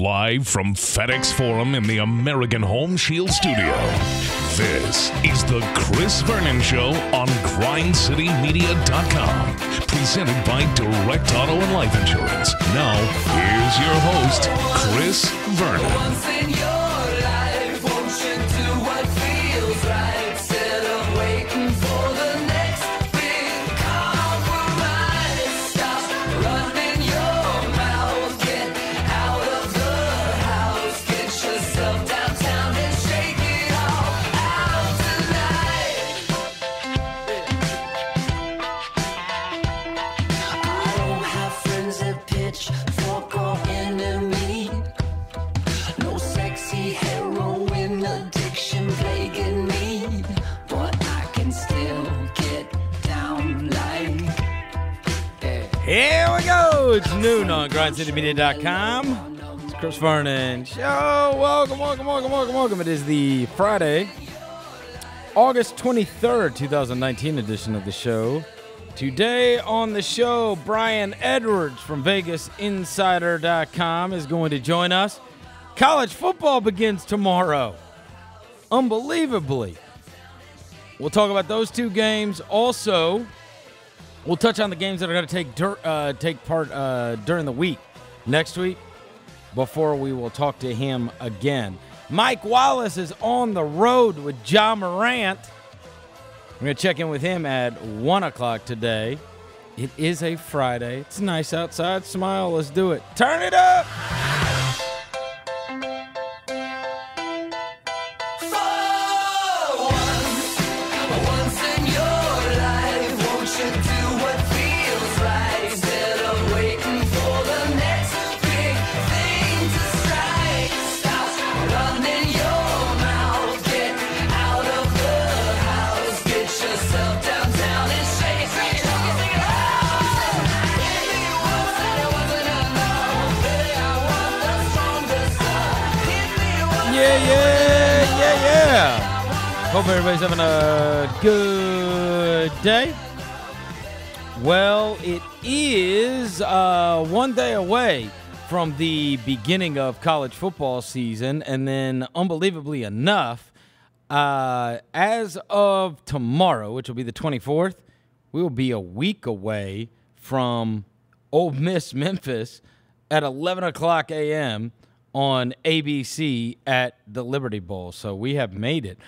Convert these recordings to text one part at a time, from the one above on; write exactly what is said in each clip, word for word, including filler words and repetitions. live from FedEx Forum in the American Home Shield Studio. This is the Chris Vernon Show on Grind City Media dot com, presented by Direct Auto and Life Insurance. Now, here's your host, Chris Vernon. It's noon on Grind City Media dot com. It's Chris Vernon Show. Welcome, welcome, welcome, welcome, welcome. It is the Friday, August twenty-third, two thousand nineteen edition of the show. Today on the show, Brian Edwards from Vegas Insider dot com is going to join us. College football begins tomorrow. Unbelievably. We'll talk about those two games. Also, we'll touch on the games that are going to take dur- uh, take part uh, during the week, next week, before we will talk to him again. Mike Wallace is on the road with Ja Morant. We're going to check in with him at one o'clock today. It is a Friday. It's nice outside. Smile. Let's do it. Turn it up! Hope everybody's having a good day. Well, it is uh, one day away from the beginning of college football season, and then, unbelievably enough, uh, as of tomorrow, which will be the twenty-fourth, we will be a week away from Ole Miss Memphis at eleven o'clock a m on A B C at the Liberty Bowl. So we have made it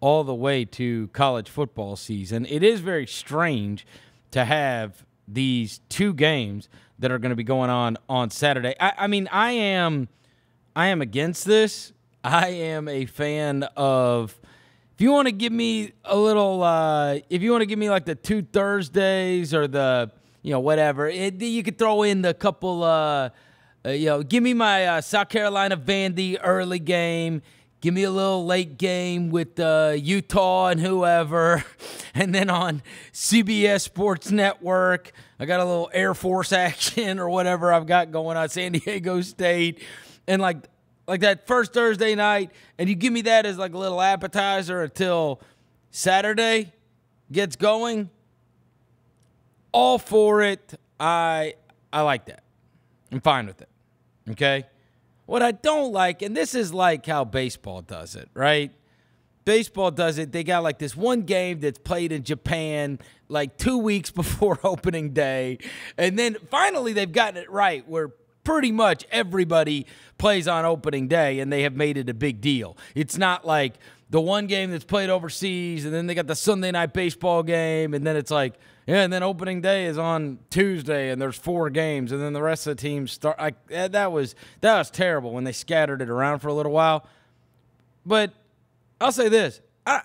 all the way to college football season. It is very strange to have these two games that are going to be going on on Saturday. I, I mean, I am, I am against this. I am a fan of, if you want to give me a little, uh, if you want to give me like the two Thursdays or the, you know, whatever, it, you could throw in the couple, uh, uh, you know, give me my uh, South Carolina Vandy early game. Give me a little late game with uh, Utah and whoever. And then on C B S Sports Network, I got a little Air Force action or whatever I've got going on, San Diego State. And like like that first Thursday night, and you give me that as like a little appetizer until Saturday gets going. All for it. I I like that. I'm fine with it. Okay? What I don't like, and this is like how baseball does it, right? Baseball does it. They got like this one game that's played in Japan like two weeks before opening day. And then finally they've gotten it right where pretty much everybody plays on opening day and they have made it a big deal. It's not like the one game that's played overseas and then they got the Sunday night baseball game and then it's like, yeah, and then opening day is on Tuesday, and there's four games, and then the rest of the teams start. I, that was that was terrible when they scattered it around for a little while. But I'll say this: I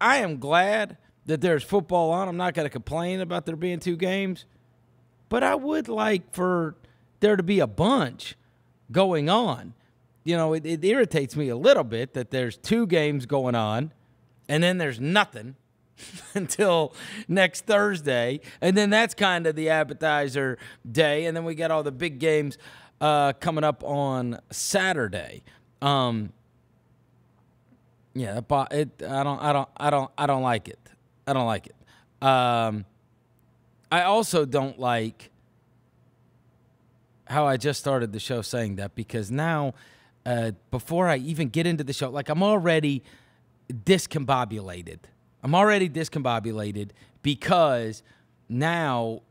I am glad that there's football on. I'm not going to complain about there being two games, but I would like for there to be a bunch going on. You know, it, it irritates me a little bit that there's two games going on, and then there's nothing until next Thursday, and then that's kind of the appetizer day, and then we got all the big games uh, coming up on Saturday. Um, yeah, it, I don't, I don't, I don't, I don't like it. I don't like it. Um, I also don't like how I just started the show saying that, because now, uh, before I even get into the show, like, I'm already discombobulated. I'm already discombobulated because now,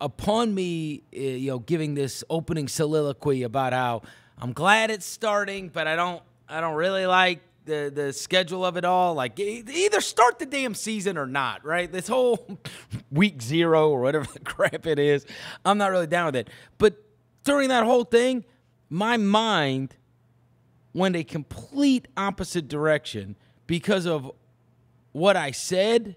upon me, you know, giving this opening soliloquy about how I'm glad it's starting, but I don't, I don't really like the the schedule of it all. Like, either start the damn season or not, right? This whole week zero or whatever the crap it is, I'm not really down with it. But during that whole thing, my mind went a complete opposite direction because of what I said,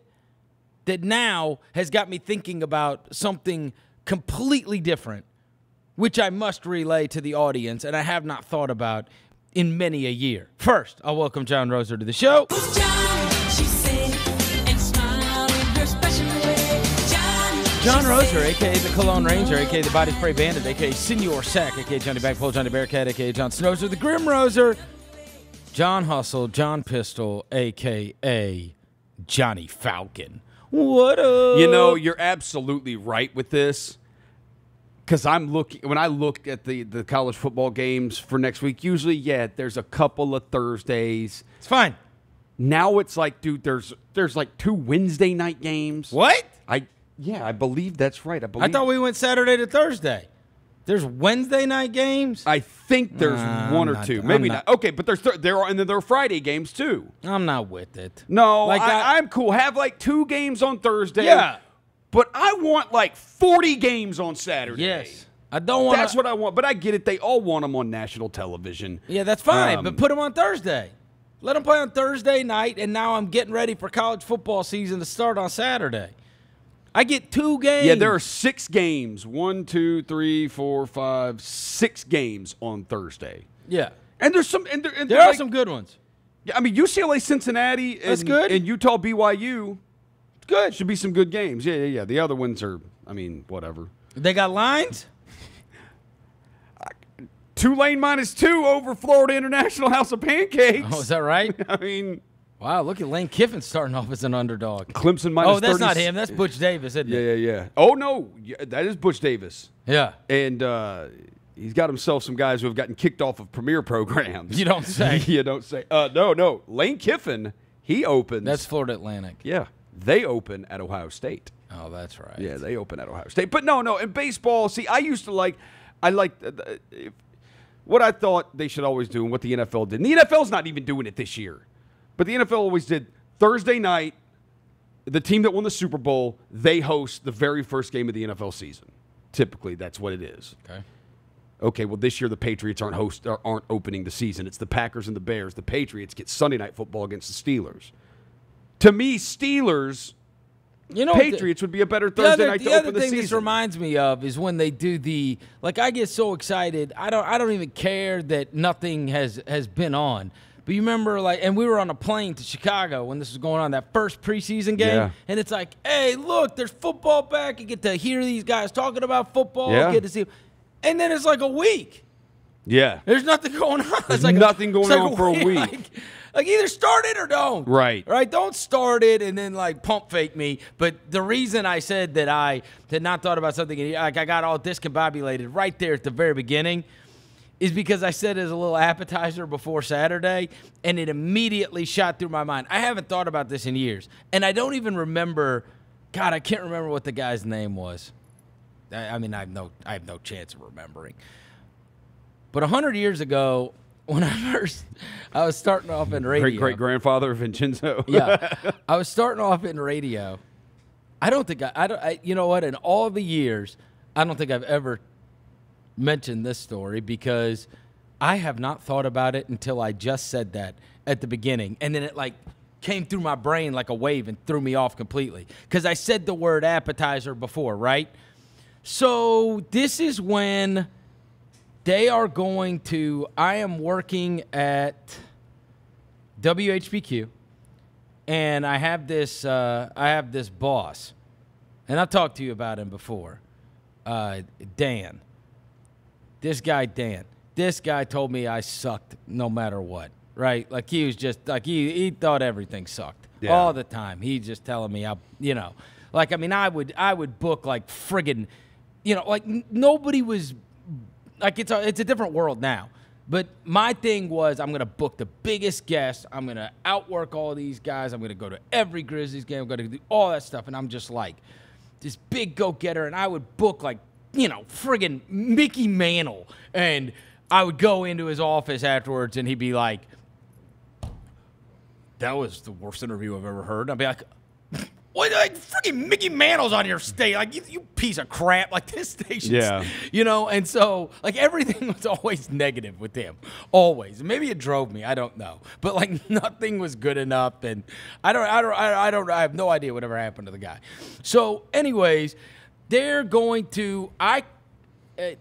that now has got me thinking about something completely different, which I must relay to the audience, and I have not thought about in many a year. First, I'll welcome John Roser to the show. John Roser, a k a the Cologne Ranger, a k a the Body Spray Bandit, a k a. Senor Sack, a k a. Johnny Bagpole, Johnny Bearcat, a k a. John Snowser, the Grim Roser, John Hustle, John Pistol, a k a. Johnny Falcon. What up? You know, you're absolutely right with this, because I'm looking, when I look at the, the college football games for next week, usually, yeah, there's a couple of Thursdays. It's fine. Now it's like, dude, there's there's like two Wednesday night games. What? I Yeah, I believe that's right. I believe. I thought we went Saturday to Thursday. There's Wednesday night games? I think there's uh, one I'm or not, two. Maybe not. not. Okay, but there's th there are, and then there are Friday games, too. I'm not with it. No, like I, I, I'm cool. Have, like, two games on Thursday. Yeah. But I want, like, forty games on Saturday. Yes. I don't want. That's what I want. But I get it. They all want them on national television. Yeah, that's fine. Um, but put them on Thursday. Let them play on Thursday night, and now I'm getting ready for college football season to start on Saturday. I get two games. Yeah, there are six games. One, two, three, four, five, six games on Thursday. Yeah. And there's some and there, and there are like, some good ones. Yeah, I mean, U C L A, Cincinnati, and, that's good. And Utah, B Y U. Good. Should be some good games. Yeah, yeah, yeah. The other ones are, I mean, whatever. They got lines? Tulane minus two over Florida International House of Pancakes. Oh, is that right? I mean... Wow, look at Lane Kiffin starting off as an underdog. Clemson minus thirty. Oh, that's not him. That's Butch Davis, isn't it? Yeah, yeah, yeah. Oh, no. Yeah, that is Butch Davis. Yeah. And uh, he's got himself some guys who have gotten kicked off of premier programs. You don't say. You don't say. Uh, no, no. Lane Kiffin, he opens. That's Florida Atlantic. Yeah. They open at Ohio State. Oh, that's right. Yeah, they open at Ohio State. But no, no. In baseball, see, I used to like – I liked uh, – what I thought they should always do and what the N F L did. And the N F L's not even doing it this year. But the N F L always did Thursday night, the team that won the Super Bowl, they host the very first game of the N F L season. Typically, that's what it is. Okay. Okay, well, this year the Patriots aren't host aren't opening the season. It's the Packers and the Bears. The Patriots get Sunday night football against the Steelers. To me, Steelers, you know, Patriots the, would be a better Thursday other, night to open the season. The other thing this reminds me of is when they do the, like, I get so excited. I don't I don't even care that nothing has has been on. But you remember, like, and we were on a plane to Chicago when this was going on, that first preseason game. Yeah. And it's like, hey, look, there's football back. You get to hear these guys talking about football. Yeah. Get to see. And then it's like a week. Yeah. There's nothing going on. There's like nothing a, going like on a for a week. Like, like, either start it or don't. Right. Right? Don't start it and then, like, pump fake me. But the reason I said that I had not thought about something, like, I got all discombobulated right there at the very beginning, is because I said it as a little appetizer before Saturday, and it immediately shot through my mind. I haven't thought about this in years, and I don't even remember. God, I can't remember what the guy's name was. I, I mean, I have no, I have no chance of remembering. But a hundred years ago, when I first, I was starting off in radio. Great great grandfather of Vincenzo. Yeah, I was starting off in radio. I don't think I, I don't. I, you know what? In all the years, I don't think I've ever mention this story, because I have not thought about it until I just said that at the beginning, and then it like came through my brain like a wave and threw me off completely, because I said the word appetizer before, right? So this is when they are going to, I am working at W H B Q, and I have this uh, I have this boss, and I talked to you about him before, uh, Dan. This guy, Dan, this guy told me I sucked no matter what, right? Like, he was just, like, he, he thought everything sucked. Yeah. All the time. He just telling me, I, you know, like, I mean, I would, I would book, like, friggin', you know, like, nobody was Like, it's a, it's a different world now. But my thing was, I'm going to book the biggest guest. I'm going to outwork all these guys. I'm going to go to every Grizzlies game. I'm going to do all that stuff. And I'm just like this big go-getter. And I would book, like, you know, friggin' Mickey Mantle. And I would go into his office afterwards, and he'd be like, that was the worst interview I've ever heard. And I'd be like, what, like, freaking Mickey Mantle's on your stage. Like, you, you piece of crap. Like, this station, yeah. You know? And so, like, everything was always negative with him. Always. Maybe it drove me. I don't know. But, like, nothing was good enough. And I don't, I don't, I don't, I have no idea whatever happened to the guy. So, anyways, they're going to, I,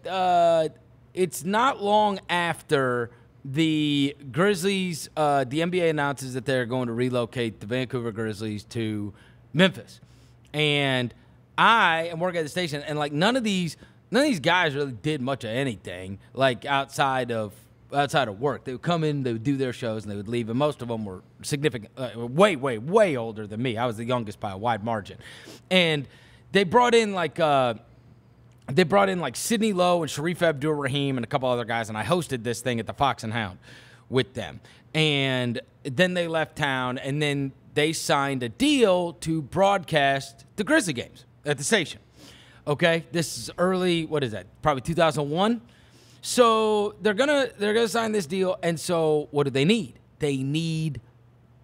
uh, it's not long after the Grizzlies, uh, the N B A announces that they're going to relocate the Vancouver Grizzlies to Memphis, and I am working at the station, and like none of these, none of these guys really did much of anything, like outside of outside of work. They would come in, they would do their shows, and they would leave. And most of them were significant, uh, way, way, way older than me. I was the youngest by a wide margin, and they brought in like uh, they brought in like Sidney Lowe and Sharif Abdul-Rahim and a couple other guys, and I hosted this thing at the Fox and Hound with them, and then they left town, and then they signed a deal to broadcast the Grizzly games at the station. Okay, this is early. What is that? Probably two thousand one. So they're gonna they're gonna sign this deal. And so what do they need? They need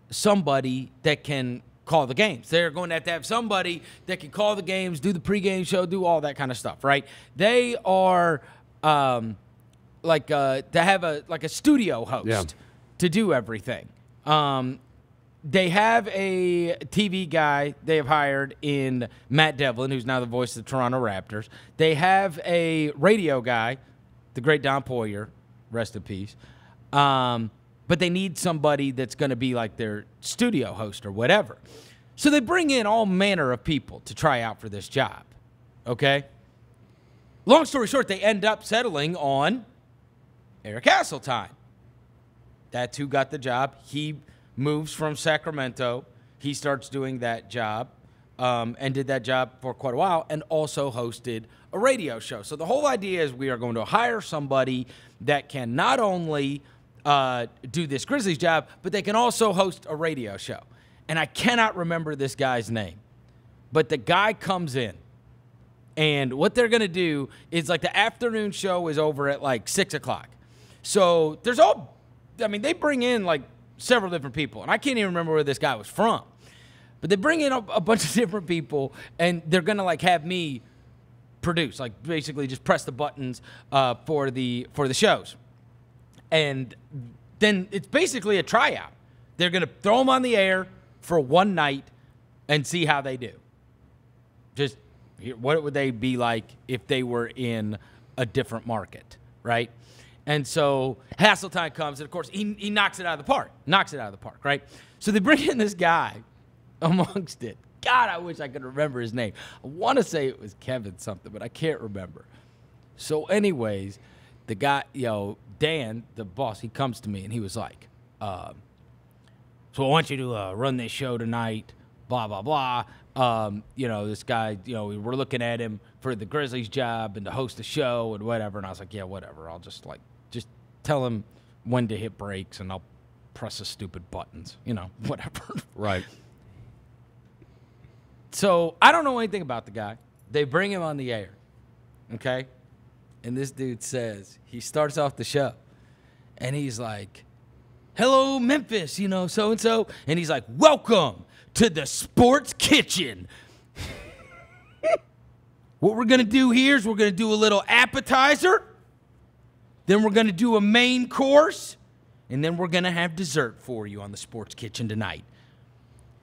somebody that can call the games. They're going to have to have somebody that can call the games, do the pregame show, do all that kind of stuff, right? They are um, like uh, to have a like a studio host, yeah, to do everything. Um, They have a T V guy they have hired in Matt Devlin, who's now the voice of the Toronto Raptors. They have a radio guy, the great Don Poyer, rest in peace. Um, but they need somebody that's going to be like their studio host or whatever. So they bring in all manner of people to try out for this job, okay? Long story short, they end up settling on Eric Hasseltine. That's who got the job. He moves from Sacramento. He starts doing that job um, and did that job for quite a while, and also hosted a radio show. So the whole idea is we are going to hire somebody that can not only uh, do this Grizzlies job, but they can also host a radio show. And I cannot remember this guy's name, but the guy comes in, and what they're going to do is, like, the afternoon show is over at like six o'clock. So there's all, I mean, they bring in like several different people, and I can't even remember where this guy was from. But they bring in a, a bunch of different people, and they're going to, like, have me produce, like, basically just press the buttons uh, for the for the shows. And then it's basically a tryout. They're going to throw them on the air for one night and see how they do. Just what would they be like if they were in a different market, right? And so Hasseltine comes, and, of course, he, he knocks it out of the park. Knocks it out of the park, right? So they bring in this guy amongst it. God, I wish I could remember his name. I want to say it was Kevin something, but I can't remember. So anyways, the guy, you know, Dan, the boss, he comes to me, and he was like, uh, so I want you to uh, run this show tonight, blah, blah, blah. Um, you know, this guy, you know, we're looking at him for the Grizzlies job and to host the show and whatever. And I was like, yeah, whatever. I'll just, like, just tell him when to hit brakes, and I'll press the stupid buttons, you know, whatever. Right. So I don't know anything about the guy. They bring him on the air, okay? And this dude says, he starts off the show, and he's like, hello, Memphis, you know, so-and-so. And he's like, welcome to the sports kitchen. What we're going to do here is we're going to do a little appetizer. Then we're going to do a main course, and then we're going to have dessert for you on the sports kitchen tonight.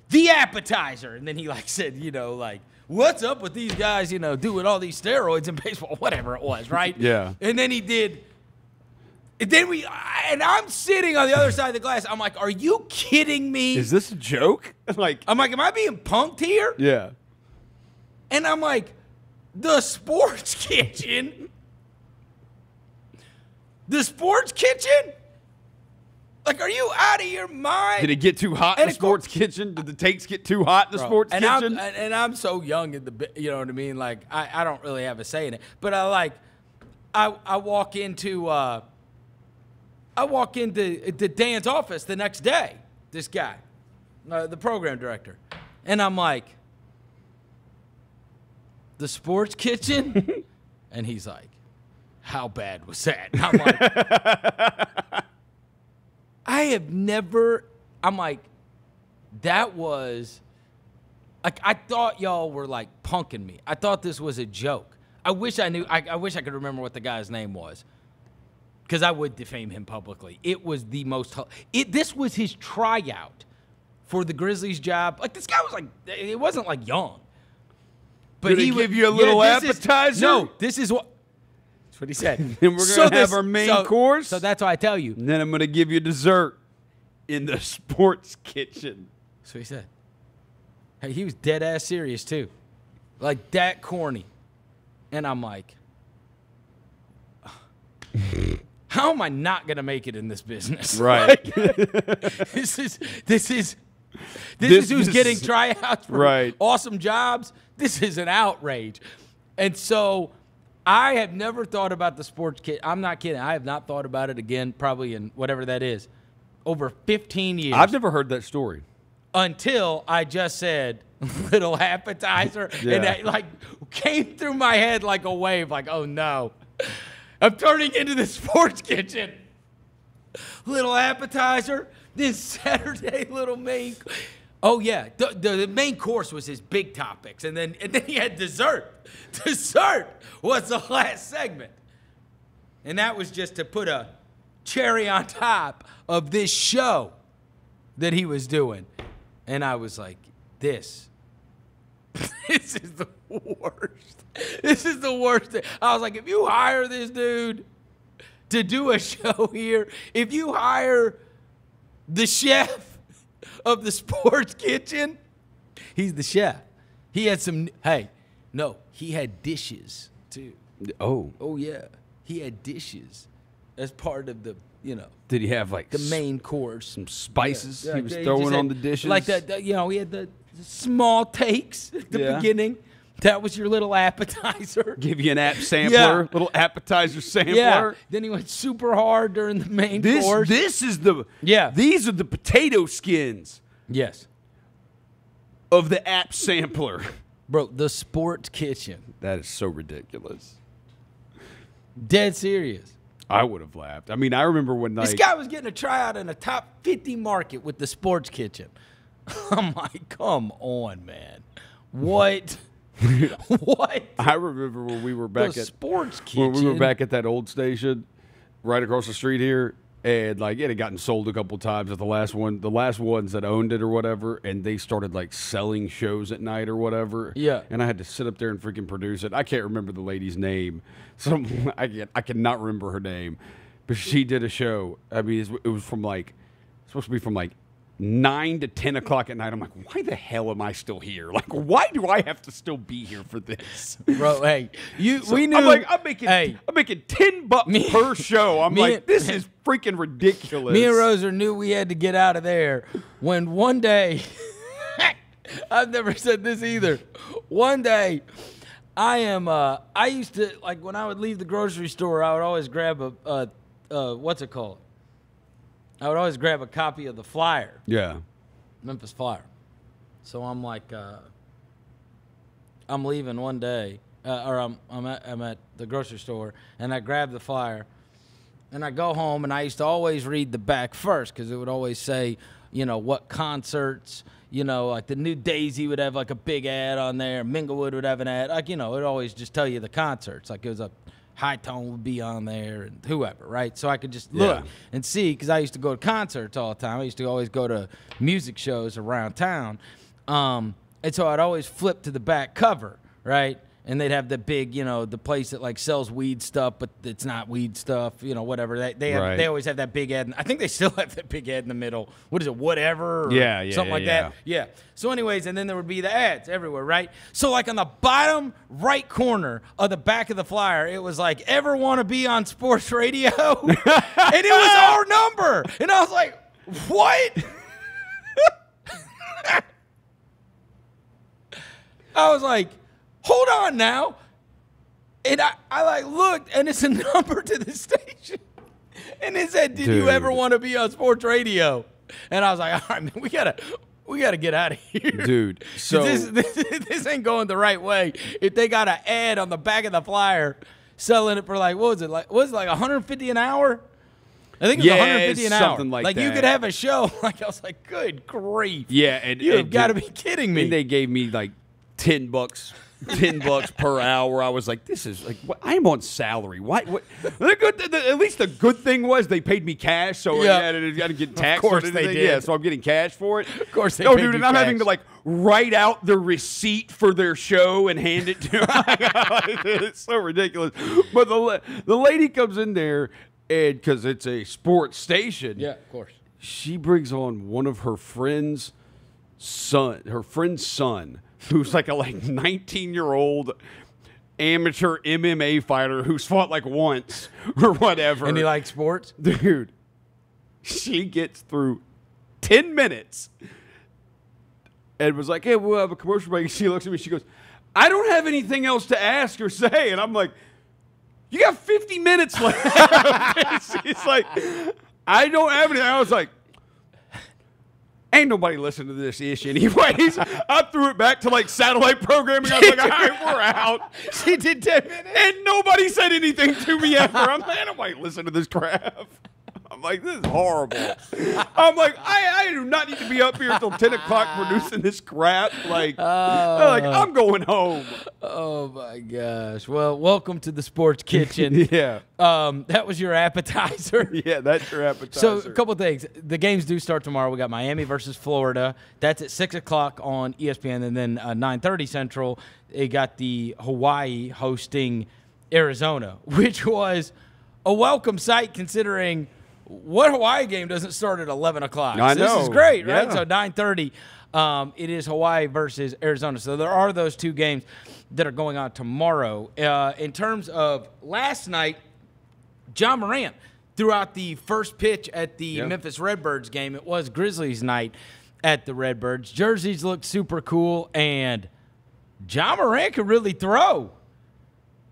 The appetizer. And then he, like, said, you know, like, what's up with these guys, you know, doing all these steroids in baseball, whatever it was, right? Yeah. And then he did. And then we, and I'm sitting on the other side of the glass. I'm like, are you kidding me? Is this a joke? Like, I'm like, am I being punked here? Yeah. And I'm like, the sports kitchen? The sports kitchen? Like, are you out of your mind? Did it get too hot in the sports kitchen? Did the takes get too hot in the sports kitchen? And I'm so young, in the, you know what I mean? Like, I, I don't really have a say in it. But I, like, I, I walk into uh, I walk into the Dan's office the next day. This guy, uh, the program director, and I'm like, the sports kitchen, and he's like, how bad was that? And I'm like, I have never. I'm like, that was. Like, I thought y'all were, like, punking me. I thought this was a joke. I wish I knew. I, I wish I could remember what the guy's name was, because I would defame him publicly. It was the most – It this was his tryout for the Grizzlies job. Like, this guy was, like – it wasn't, like, young. But Did he, he give would, you a little yeah, appetizer? Is, no, this is what – That's what he said. Then we're going to so have this, our main so, course. So that's why I tell you. And then I'm going to give you dessert in the sports kitchen. That's what he said. Hey, he was dead-ass serious, too. Like, that corny. And I'm like, how am I not going to make it in this business? Right. Like, this is this is, this, this is who's is, getting tryouts for right. awesome jobs. This is an outrage. And so I have never thought about the sports kid. I'm not kidding. I have not thought about it again, probably in whatever that is, over fifteen years. I've never heard that story. Until I just said little appetizer, yeah. and that like came through my head like a wave, like, oh no, I'm turning into the sports kitchen. Little appetizer, then Saturday little main. Oh yeah, the, the, the main course was his big topics, and then and then he had dessert. Dessert was the last segment, and that was just to put a cherry on top of this show that he was doing. And I was like, this, this is the worst. This is the worst thing. I was like, if you hire this dude to do a show here, if you hire the chef of the sports kitchen, he's the chef. He had some, hey, no, he had dishes too. Oh. Oh, yeah. He had dishes as part of the, you know, did he have like the main course? Some spices yeah, yeah, he was throwing had, on the dishes. Like that, you know, he had the, the small takes at the yeah. beginning. That was your little appetizer. Give you an app sampler, yeah. little appetizer sampler. Yeah. Then he went super hard during the main this, course. This is the yeah. These are the potato skins. Yes. Of the app sampler, bro. The sports kitchen. That is so ridiculous. Dead serious. I would have laughed. I mean, I remember one night. This guy was getting a tryout in a top fifty market with the sports kitchen. I'm like, come on, man. What? What? I remember when we were back the at. sports kitchen. When we were back at that old station right across the street here. And, like, it had gotten sold a couple times at the last one. The last ones that owned it or whatever. And they started, like, selling shows at night or whatever. Yeah. And I had to sit up there and freaking produce it. I can't remember the lady's name. Some, I, can, I cannot remember her name. But she did a show. I mean, it was from, like, supposed to be from, like, nine to ten o'clock at night. I'm like, why the hell am I still here? Like, why do I have to still be here for this? Bro, hey, you, so we knew. I'm like, I'm making, hey, I'm making ten bucks me, per show. I'm like, and, this is freaking ridiculous. Me and Roser knew we had to get out of there when one day, I've never said this either. One day, I am, uh, I used to, like, when I would leave the grocery store, I would always grab a, uh, uh, what's it called? I would always grab a copy of the Flyer. Yeah. Memphis Flyer. So I'm like, uh, I'm leaving one day, uh, or I'm I'm at, I'm at the grocery store, and I grab the Flyer, and I go home, and I used to always read the back first, because it would always say, you know, what concerts, you know, like the New Daisy would have like a big ad on there, Minglewood would have an ad, like, you know, it would always just tell you the concerts, like it was a High Tone would be on there and whoever, right? So I could just look yeah. and see, because I used to go to concerts all the time. I used to always go to music shows around town. Um, and so I'd always flip to the back cover, right? And they'd have the big, you know, the place that, like, sells weed stuff, but it's not weed stuff, you know, whatever. They they, have, right. they always have that big ad. In, I think they still have that big ad in the middle. What is it, whatever? Or yeah, yeah, something yeah, like yeah. that. Yeah. So anyways, and then there would be the ads everywhere, right? So, like, on the bottom right corner of the back of the Flyer, it was like, ever want to be on sports radio? And it was our number. And I was like, what? I was like, hold on now. And I, I like looked, and it's a number to the station. And it said, did Dude. you ever want to be on sports radio? And I was like, all right, man, we gotta we gotta get out of here. Dude, so this, this, this ain't going the right way. If they got an ad on the back of the flyer selling it for like, what was it, like what was it, like one hundred fifty an hour? I think it was yeah, one hundred fifty an hour. Something like, like that. Like, you could have a show. Like, I was like, good grief. Yeah, and you've got to be kidding me. And they gave me like ten bucks. Ten bucks per hour. I was like, "This is like what, I'm on salary. Why? What? The good, the, the, at least the good thing was they paid me cash, so yeah. I didn't get, get taxed. Of course they did. Yeah, so I'm getting cash for it. Of course they. Oh, dude, and I'm having to like write out the receipt for their show and hand it to. Them. It's so ridiculous. But the the lady comes in there, and because it's a sports station, yeah, of course, she brings on one of her friend's son, her friend's son. Who's like a like nineteen-year-old amateur M M A fighter who's fought like once or whatever. And he likes sports? Dude, she gets through ten minutes and was like, hey, we'll have a commercial break. She looks at me. She goes, I don't have anything else to ask or say. And I'm like, you got fifty minutes left. She's like, I don't have anything. I was like, ain't nobody listening to this ish anyways. I threw it back to, like, satellite programming. I was like, all right, we're out. She did ten minutes. And nobody said anything to me ever. I'm like, ain't nobody listening to this crap. I'm like, this is horrible. I'm like, I, I do not need to be up here until ten o'clock producing this crap. Like, oh. like, I'm going home. Oh, my gosh. Well, welcome to the sports kitchen. yeah. Um, that was your appetizer. Yeah, that's your appetizer. So, a couple things. The games do start tomorrow. We got Miami versus Florida. That's at six o'clock on E S P N, and then uh, nine thirty Central. They got the Hawaii hosting Arizona, which was a welcome sight considering – what Hawaii game doesn't start at eleven o'clock? I know. This is great, right? Yeah. So nine thirty, um, it is Hawaii versus Arizona. So there are those two games that are going on tomorrow. Uh, in terms of last night, Ja Morant threw out the first pitch at the yep. Memphis Redbirds game. It was Grizzlies night at the Redbirds. Jerseys looked super cool, and Ja Morant could really throw.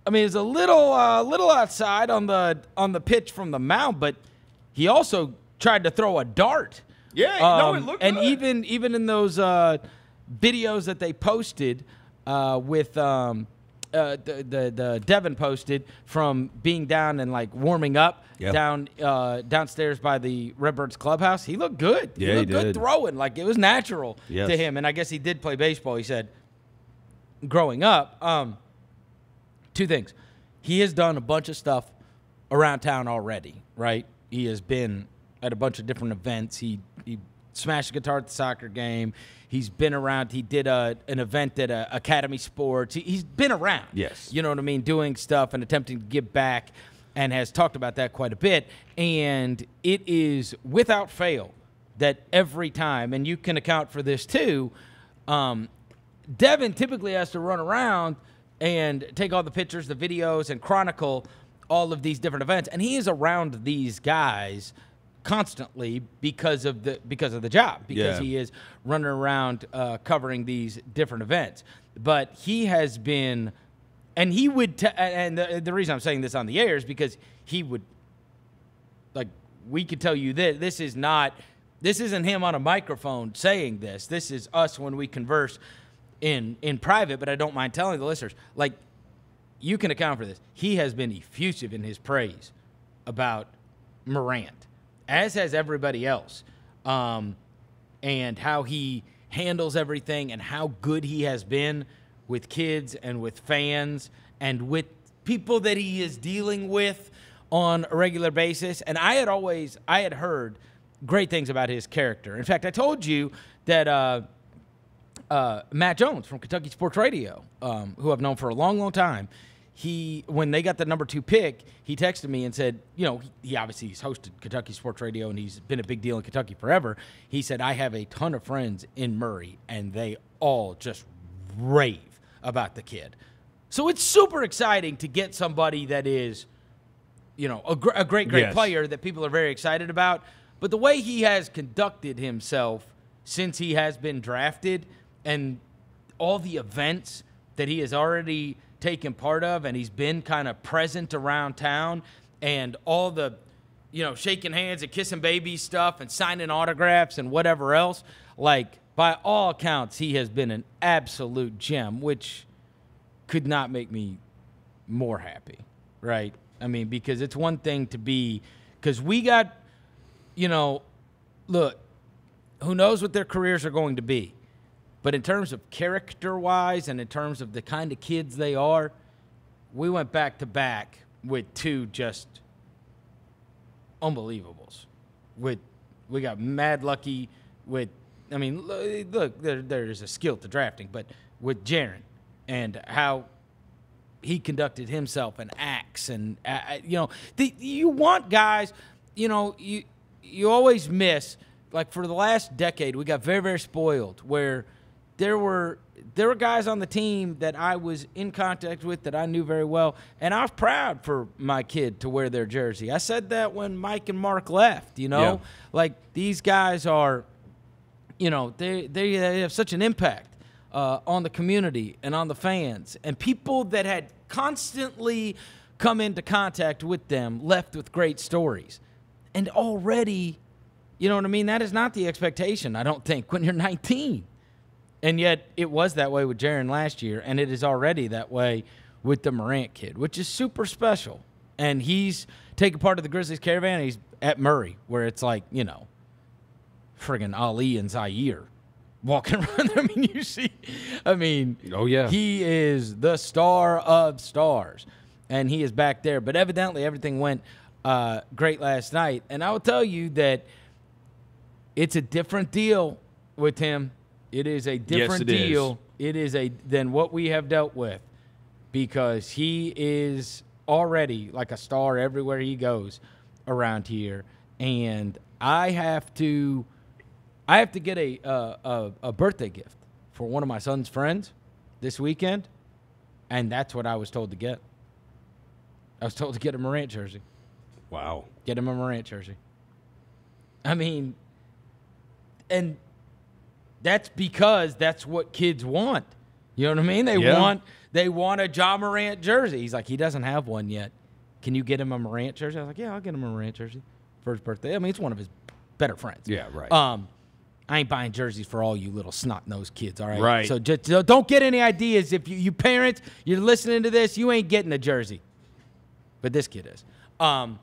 I mean, it's a little, uh, little outside on the on the pitch from the mound, but he also tried to throw a dart. Yeah, um, no, it looked and good. even even in those uh, videos that they posted uh, with um, uh, the, the the Devin posted from being down and like warming up yep. down uh, downstairs by the Redbirds clubhouse, he looked good. Yeah, he looked he did. good throwing. Like it was natural yes. to him. And I guess he did play baseball. He said, growing up, um, two things: he has done a bunch of stuff around town already, right? He has been at a bunch of different events. He he smashed a guitar at the soccer game. He's been around. He did a, an event at a Academy Sports. He, he's been around. Yes. You know what I mean? Doing stuff and attempting to give back, and has talked about that quite a bit. And it is without fail that every time, and you can account for this too, um, Devin typically has to run around and take all the pictures, the videos, and chronicle all of these different events, and he is around these guys constantly because of the because of the job, because yeah. he is running around uh, covering these different events. But he has been, and he would, t and the, the reason I'm saying this on the air is because he would, like, we could tell you that this is not, this isn't him on a microphone saying this. This is us when we converse in in private. But I don't mind telling the listeners, like, you can account for this. He has been effusive in his praise about Morant, as has everybody else, um, and how he handles everything and how good he has been with kids and with fans and with people that he is dealing with on a regular basis. And I had always, I had heard great things about his character. In fact, I told you that uh, uh, Matt Jones from Kentucky Sports Radio, um, who I've known for a long, long time, he, when they got the number two pick, he texted me and said, you know, he, he obviously he's hosted Kentucky Sports Radio and he's been a big deal in Kentucky forever. He said, I have a ton of friends in Murray and they all just rave about the kid. So it's super exciting to get somebody that is, you know, a, gr a great, great yes. player that people are very excited about. But the way he has conducted himself since he has been drafted and all the events that he has already taken part of, and he's been kind of present around town, and all the, you know, shaking hands and kissing baby stuff and signing autographs and whatever else, like, by all accounts, he has been an absolute gem, which could not make me more happy, right? I mean, because it's one thing to be, because we got, you know, look, who knows what their careers are going to be. But in terms of character-wise and in terms of the kind of kids they are, we went back-to-back with two just unbelievables. With, we got mad lucky with, I mean, look, there, there's a skill to drafting, but with Jaren and how he conducted himself and acts and, uh, you know, the, you want guys, you know, you, you always miss, like for the last decade, we got very, very spoiled where – There were there were guys on the team that I was in contact with that I knew very well, and I was proud for my kid to wear their jersey. I said that when Mike and Mark left, you know. Yeah. Like, these guys are, you know, they, they have such an impact uh, on the community and on the fans. And people that had constantly come into contact with them left with great stories. And already, you know what I mean, that is not the expectation, I don't think, when you're nineteen. And yet it was that way with Jaren last year, and it is already that way with the Morant kid, which is super special. And he's taking part of the Grizzlies caravan, and he's at Murray, where it's like, you know, friggin' Ali and Zaire walking around. I mean, you see, I mean, oh yeah, he is the star of stars, and he is back there. But evidently everything went uh, great last night. And I will tell you that it's a different deal with him. It is a different yes, it deal. Is. It is a than what we have dealt with, because he is already like a star everywhere he goes around here, and I have to, I have to get a uh, a, a birthday gift for one of my son's friends this weekend, and that's what I was told to get. I was told to get a Morant jersey. Wow! Get him a Morant jersey. I mean, and. That's because that's what kids want. You know what I mean? They yeah. want they want a Ja Morant jersey. He's like, he doesn't have one yet. Can you get him a Morant jersey? I was like, yeah, I'll get him a Morant jersey for his birthday. I mean, it's one of his better friends. Yeah, right. Um, I ain't buying jerseys for all you little snot-nosed kids, all right? Right. So just, don't get any ideas. If you, you parents, you're listening to this, you ain't getting a jersey. But this kid is. Um,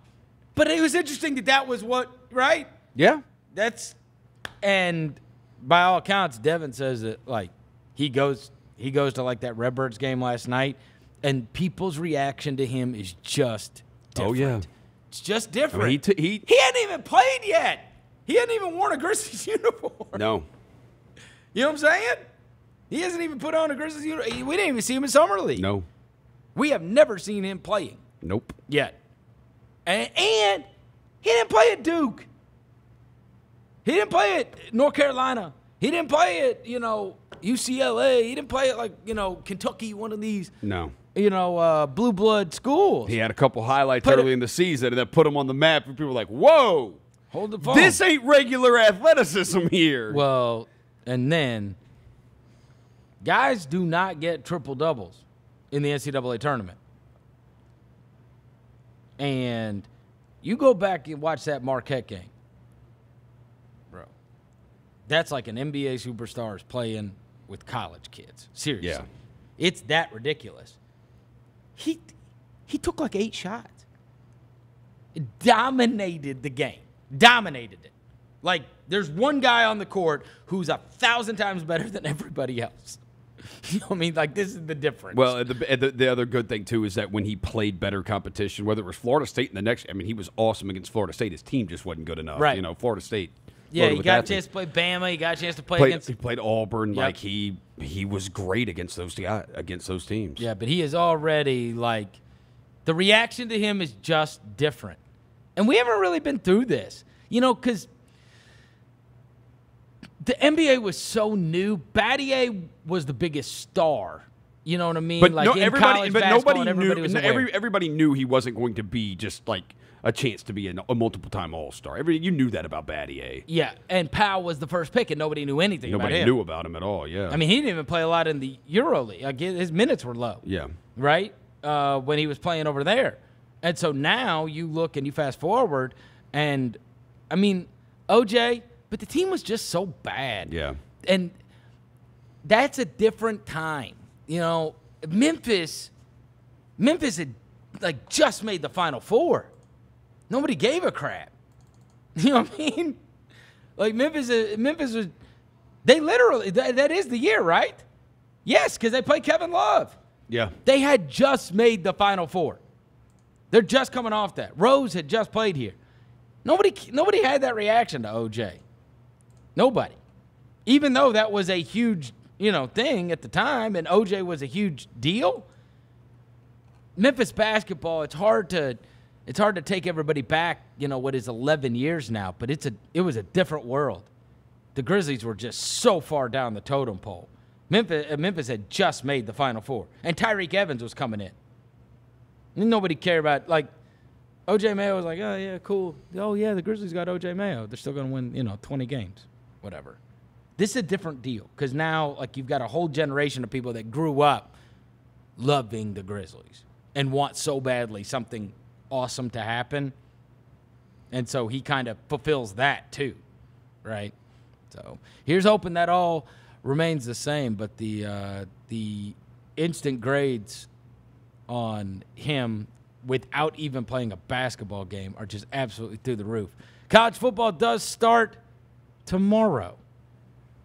but it was interesting that that was what, right? Yeah. That's – and – by all accounts, Devin says that, like, he goes he goes to, like, that Redbirds game last night, and people's reaction to him is just different. Oh, yeah. It's just different. I mean, he, t he, he hadn't even played yet. He hadn't even worn a Grizzlies uniform. No. You know what I'm saying? He hasn't even put on a Grizzlies uniform. We didn't even see him in Summer League. No. We have never seen him playing. Nope. Yet. And, and he didn't play at Duke. He didn't play at North Carolina. He didn't play at, you know, U C L A. He didn't play at, like, you know, Kentucky, one of these, no, you know, uh, blue blood schools. He had a couple highlights put early it, in the season that put him on the map, and people were like, whoa, hold the phone. This ain't regular athleticism here. Well, and then guys do not get triple doubles in the N C double A tournament. And you go back and watch that Marquette game. That's like an N B A superstars playing with college kids. Seriously. Yeah. It's that ridiculous. He he took like eight shots. It dominated the game. Dominated it. Like, there's one guy on the court who's a thousand times better than everybody else. You know what I mean? Like, this is the difference. Well, and the, and the, the other good thing, too, is that when he played better competition, whether it was Florida State in the next, I mean, he was awesome against Florida State. His team just wasn't good enough. Right. You know, Florida State. Yeah, he got a chance to play Bama. He got a chance to play played, against. He played Auburn. Yep. Like he, he was great against those against those teams. Yeah, but he is already like, the reaction to him is just different, and we haven't really been through this, you know, because the N B A was so new. Battier was the biggest star. You know what I mean? But like no, in everybody, but nobody knew. Everybody, was every, everybody knew he wasn't going to be just like a chance to be a multiple-time All-Star. Every you knew that about Battier. Yeah, and Powell was the first pick, and nobody knew anything. Nobody about him. knew about him at all. Yeah, I mean, he didn't even play a lot in the Euro League. His minutes were low. Yeah, right, uh, when he was playing over there. And so now you look and you fast forward, and, I mean, O J, but the team was just so bad. Yeah. And that's a different time. You know, Memphis, Memphis had, like, just made the Final Four. Nobody gave a crap. You know what I mean? Like, Memphis, Memphis was – they literally that, – that is the year, right? Yes, because they played Kevin Love. Yeah. They had just made the Final Four. They're just coming off that. Rose had just played here. Nobody, nobody had that reaction to O J. Nobody. Even though that was a huge, you know, thing at the time, and O J was a huge deal, Memphis basketball, it's hard to – It's hard to take everybody back, you know, what is eleven years now, but it's a it was a different world. The Grizzlies were just so far down the totem pole. Memphis, Memphis had just made the Final Four, and Tyreek Evans was coming in. Nobody cared about, like, O J Mayo was like, oh, yeah, cool. Oh, yeah, the Grizzlies got O J Mayo. They're still going to win, you know, twenty games, whatever. This is a different deal because now, like, you've got a whole generation of people that grew up loving the Grizzlies and want so badly something awesome to happen, and so he kind of fulfills that too, right? So here's hoping that all remains the same, but the uh, the instant grades on him without even playing a basketball game are just absolutely through the roof. College football does start tomorrow.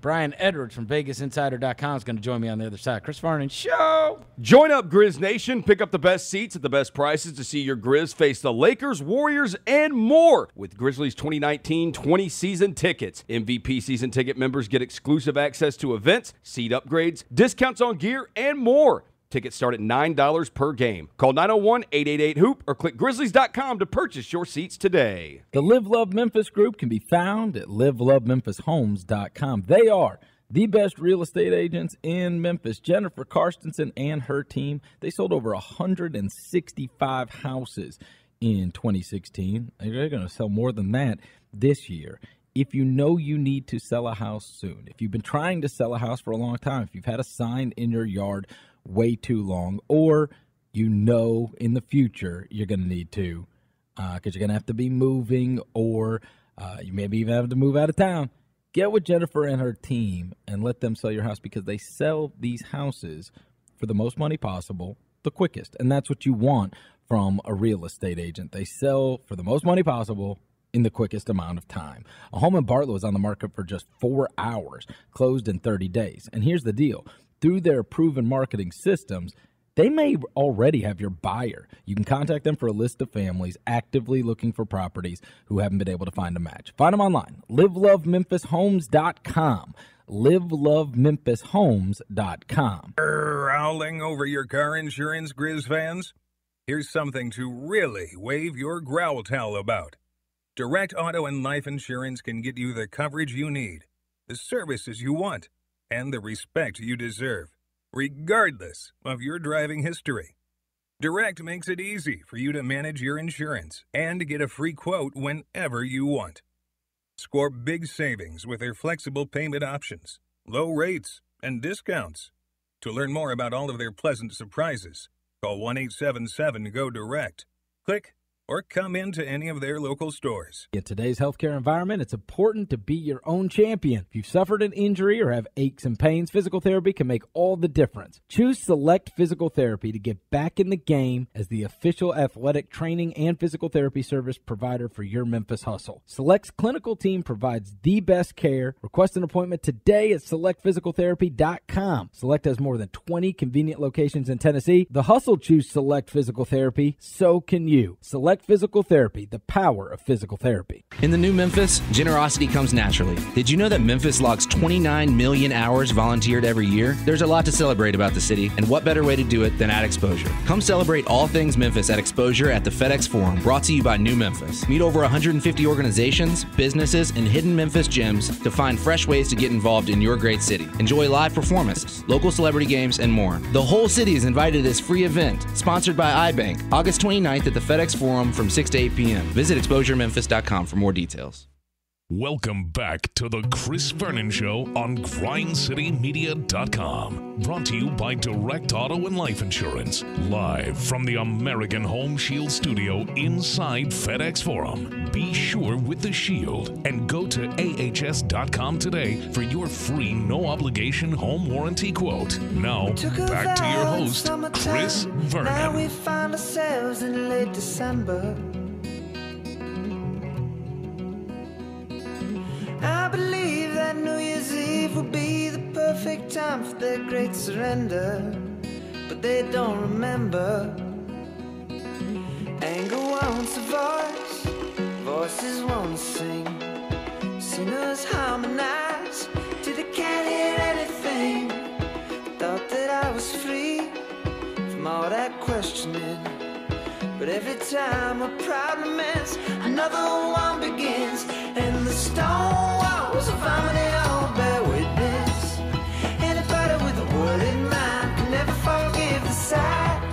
Brian Edwards from Vegas Insider dot com is going to join me on the other side. Chris Vernon Show. Join up, Grizz Nation. Pick up the best seats at the best prices to see your Grizz face the Lakers, Warriors, and more with Grizzlies twenty nineteen twenty season tickets. M V P season ticket members get exclusive access to events, seat upgrades, discounts on gear, and more. Tickets start at nine dollars per game. Call nine oh one, eight eight eight, HOOP or click Grizzlies dot com to purchase your seats today. The Live Love Memphis group can be found at Live Love Memphis Homes dot com. They are the best real estate agents in Memphis. Jennifer Carstensen and her team, they sold over one hundred sixty-five houses in twenty sixteen. They're going to sell more than that this year. If you know you need to sell a house soon, if you've been trying to sell a house for a long time, if you've had a sign in your yard way too long, or you know in the future you're going to need to because uh, you're going to have to be moving, or uh, you maybe even have to move out of town, get with Jennifer and her team and let them sell your house, because they sell these houses for the most money possible, the quickest. And that's what you want from a real estate agent. They sell for the most money possible in the quickest amount of time. A home in Bartlett was on the market for just four hours, closed in thirty days. And here's the deal. Through their proven marketing systems, they may already have your buyer. You can contact them for a list of families actively looking for properties who haven't been able to find a match. Find them online, Live Love Memphis Homes dot com. Live Love Memphis Homes dot com. Growling over your car insurance, Grizz fans? Here's something to really wave your growl towel about. Direct Auto and Life Insurance can get you the coverage you need, the services you want, and the respect you deserve, regardless of your driving history. Direct makes it easy for you to manage your insurance and get a free quote whenever you want. Score big savings with their flexible payment options, low rates, and discounts. To learn more about all of their pleasant surprises, call one eight seven seven, GO DIRECT, click, or come into any of their local stores. In today's healthcare environment, it's important to be your own champion. If you've suffered an injury or have aches and pains, physical therapy can make all the difference. Choose Select Physical Therapy to get back in the game as the official athletic training and physical therapy service provider for your Memphis Hustle. Select's clinical team provides the best care. Request an appointment today at select physical therapy dot com. Select has more than twenty convenient locations in Tennessee. The Hustle choose Select Physical Therapy, so can you. Select Physical Therapy, the power of physical therapy. In the new Memphis, generosity comes naturally. Did you know that Memphis logs twenty-nine million hours volunteered every year? There's a lot to celebrate about the city, and what better way to do it than at Exposure? Come celebrate all things Memphis at Exposure at the FedEx Forum, brought to you by New Memphis. Meet over one hundred fifty organizations, businesses, and hidden Memphis gems to find fresh ways to get involved in your great city. Enjoy live performances, local celebrity games, and more. The whole city is invited to this free event, sponsored by iBank, August twenty-ninth at the FedEx Forum from six to eight p m Visit Exposure Memphis dot com for more details. Welcome back to the Chris Vernon Show on Grind City Media dot com. Brought to you by Direct Auto and Life Insurance. Live from the American Home Shield Studio inside FedEx Forum. Be sure with the Shield and go to A H S dot com today for your free no-obligation home warranty quote. Now, back to your host, Chris Vernon. Now we find ourselves in late December. I believe that New Year's Eve will be the perfect time for their great surrender, but they don't remember. Anger wants a voice, voices won't sing. Sinners harmonize till they can't hear anything. Thought that I was free from all that questioning, but every time a problem ends, another one begins. And the stone walls of vomiting all bear witness. Anybody with a word in mind can never forgive the sight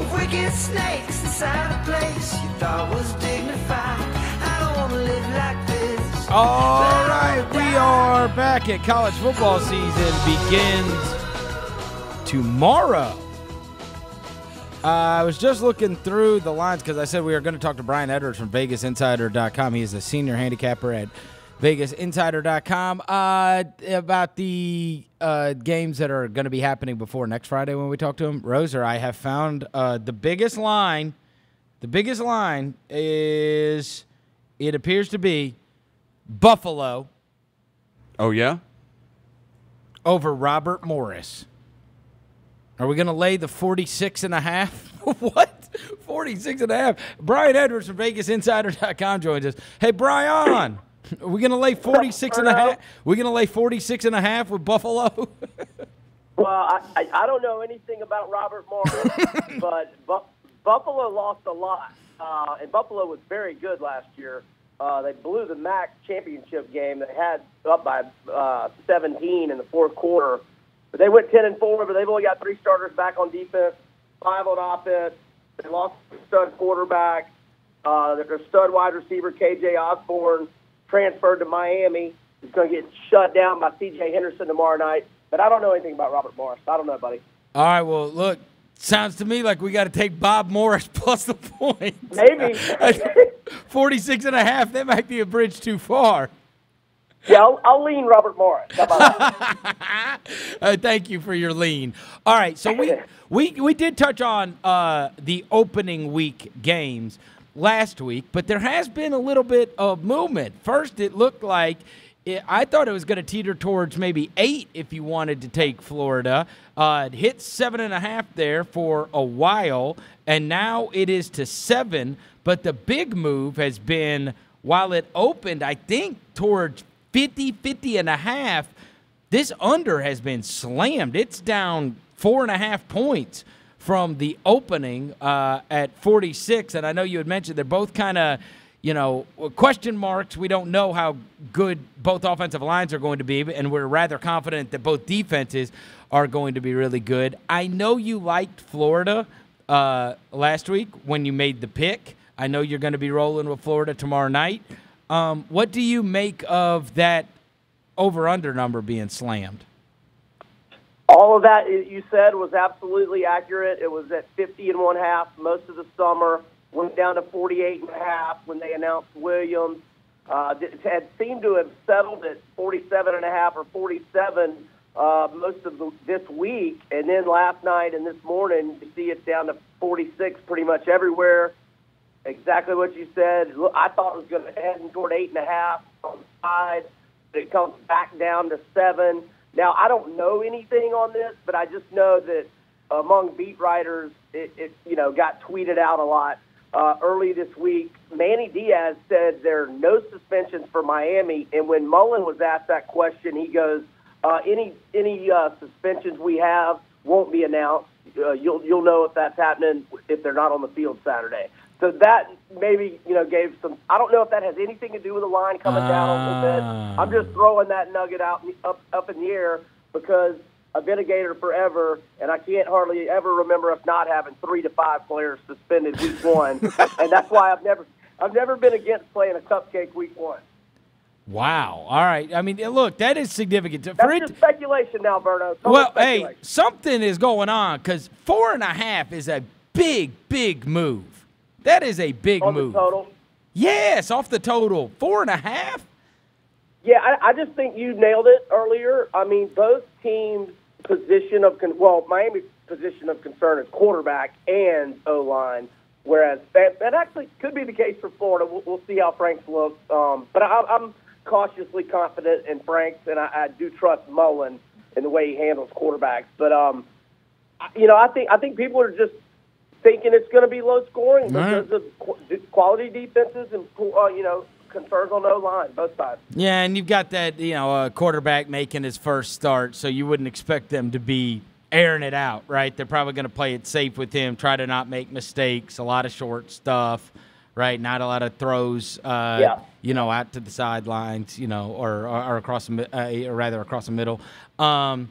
of wicked snakes inside a place you thought was dignified. I don't want to live like this. All right, we are back at college football season begins tomorrow. Uh, I was just looking through the lines because I said we are going to talk to Brian Edwards from Vegas Insider dot com. He is a senior handicapper at Vegas Insider dot com uh, about the uh, games that are going to be happening before next Friday when we talk to him. Roser, I have found uh, the biggest line. The biggest line is, it appears to be, Buffalo. Oh, yeah? Over Robert Morris. Are we going to lay the forty-six and a half? What? forty-six and a half. Brian Edwards from Vegas Insider dot com joins us. Hey, Brian, are we going to lay forty-six and a half? We're going to lay forty-six and a half with Buffalo? Well, I, I, I don't know anything about Robert Morris, but Bu Buffalo lost a lot. Uh, and Buffalo was very good last year. Uh, they blew the M A C championship game. They had up by uh, seventeen in the fourth quarter. But they went ten and four, but they've only got three starters back on defense, five on offense. They lost their stud quarterback. Uh, their stud wide receiver K J Osborne transferred to Miami. He's going to get shut down by C J Henderson tomorrow night. But I don't know anything about Robert Morris. I don't know, buddy. All right. Well, look, sounds to me like we got to take Bob Morris plus the points. Maybe forty-six and a half. That might be a bridge too far. Yeah, I'll, I'll lean Robert Morris. uh, thank you for your lean. All right, so we we, we did touch on uh, the opening week games last week, but there has been a little bit of movement. First, it looked like it, I thought it was going to teeter towards maybe eight if you wanted to take Florida. Uh, it hit seven and a half there for a while, and now it is to seven. But the big move has been, while it opened, I think, towards fifty, fifty and a half, this under has been slammed. It's down four and a half points from the opening uh, at forty-six. And I know you had mentioned they're both kind of, you know, question marks. We don't know how good both offensive lines are going to be, and we're rather confident that both defenses are going to be really good. I know you liked Florida uh, last week when you made the pick. I know you're going to be rolling with Florida tomorrow night. Um, what do you make of that over-under number being slammed? All of that you said was absolutely accurate. It was at fifty and one half most of the summer, went down to forty-eight and a half when they announced Williams. Uh, it had seemed to have settled at forty-seven and a half or forty-seven uh, most of the, this week. And then last night and this morning, you see it's down to forty-six pretty much everywhere. Exactly what you said. I thought it was going to head toward eight and a half on the side. It comes back down to seven. Now, I don't know anything on this, but I just know that among beat writers, it, it you know got tweeted out a lot uh, early this week. Manny Diaz said there are no suspensions for Miami, and when Mullen was asked that question, he goes, uh, "Any any uh, suspensions we have won't be announced. Uh, you'll you'll know if that's happening if they're not on the field Saturday." So that maybe, you know, gave some – I don't know if that has anything to do with the line coming uh, down a little bit. I'm just throwing that nugget out up, up in the air because I've been a Gator forever, and I can't hardly ever remember us not having three to five players suspended week one. And that's why I've never – I've never been against playing a cupcake week one. Wow. All right. I mean, look, that is significant. That's For just it, speculation now, Berto. Well, hey, something is going on because four and a half is a big, big move. That is a big on move. Off the total? Yes, off the total. Four and a half? Yeah, I, I just think you nailed it earlier. I mean, both teams' position of – well, Miami's position of concern is quarterback and O-line, whereas that, that actually could be the case for Florida. We'll, we'll see how Franks looks. Um, but I, I'm cautiously confident in Franks, and I, I do trust Mullen in the way he handles quarterbacks. But, um, you know, I think I think people are just – thinking it's going to be low scoring because of quality defenses and, uh, you know, concerns on O-line, both sides. Yeah, and you've got that, you know, uh, quarterback making his first start, so you wouldn't expect them to be airing it out, right? They're probably going to play it safe with him, try to not make mistakes, a lot of short stuff, right? Not a lot of throws, uh, yeah. you know, out to the sidelines, you know, or, or across the, uh, or rather across the middle. Um,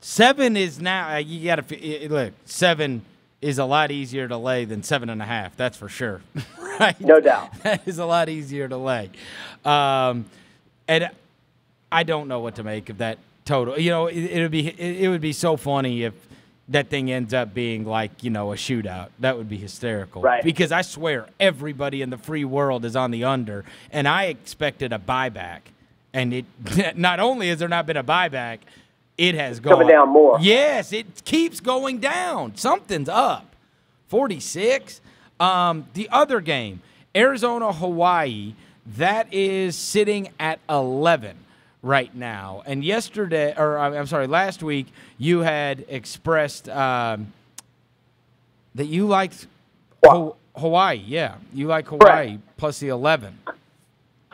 seven is now, uh, you got to, look, seven is a lot easier to lay than seven and a half. That's for sure, right? No doubt. That is a lot easier to lay. Um, and I don't know what to make of that total. You know, it, it would be it, it would be so funny if that thing ends up being like, you know, a shootout. That would be hysterical. Right. Because I swear everybody in the free world is on the under, and I expected a buyback. And it not only has there not been a buyback, it has gone coming down more. Yes, it keeps going down. Something's up. forty-six. Um, the other game, Arizona, Hawaii, that is sitting at eleven right now. And yesterday, or I'm sorry, last week, you had expressed um, that you liked wow. Hawaii. Yeah, you like Hawaii Correct. plus the eleven.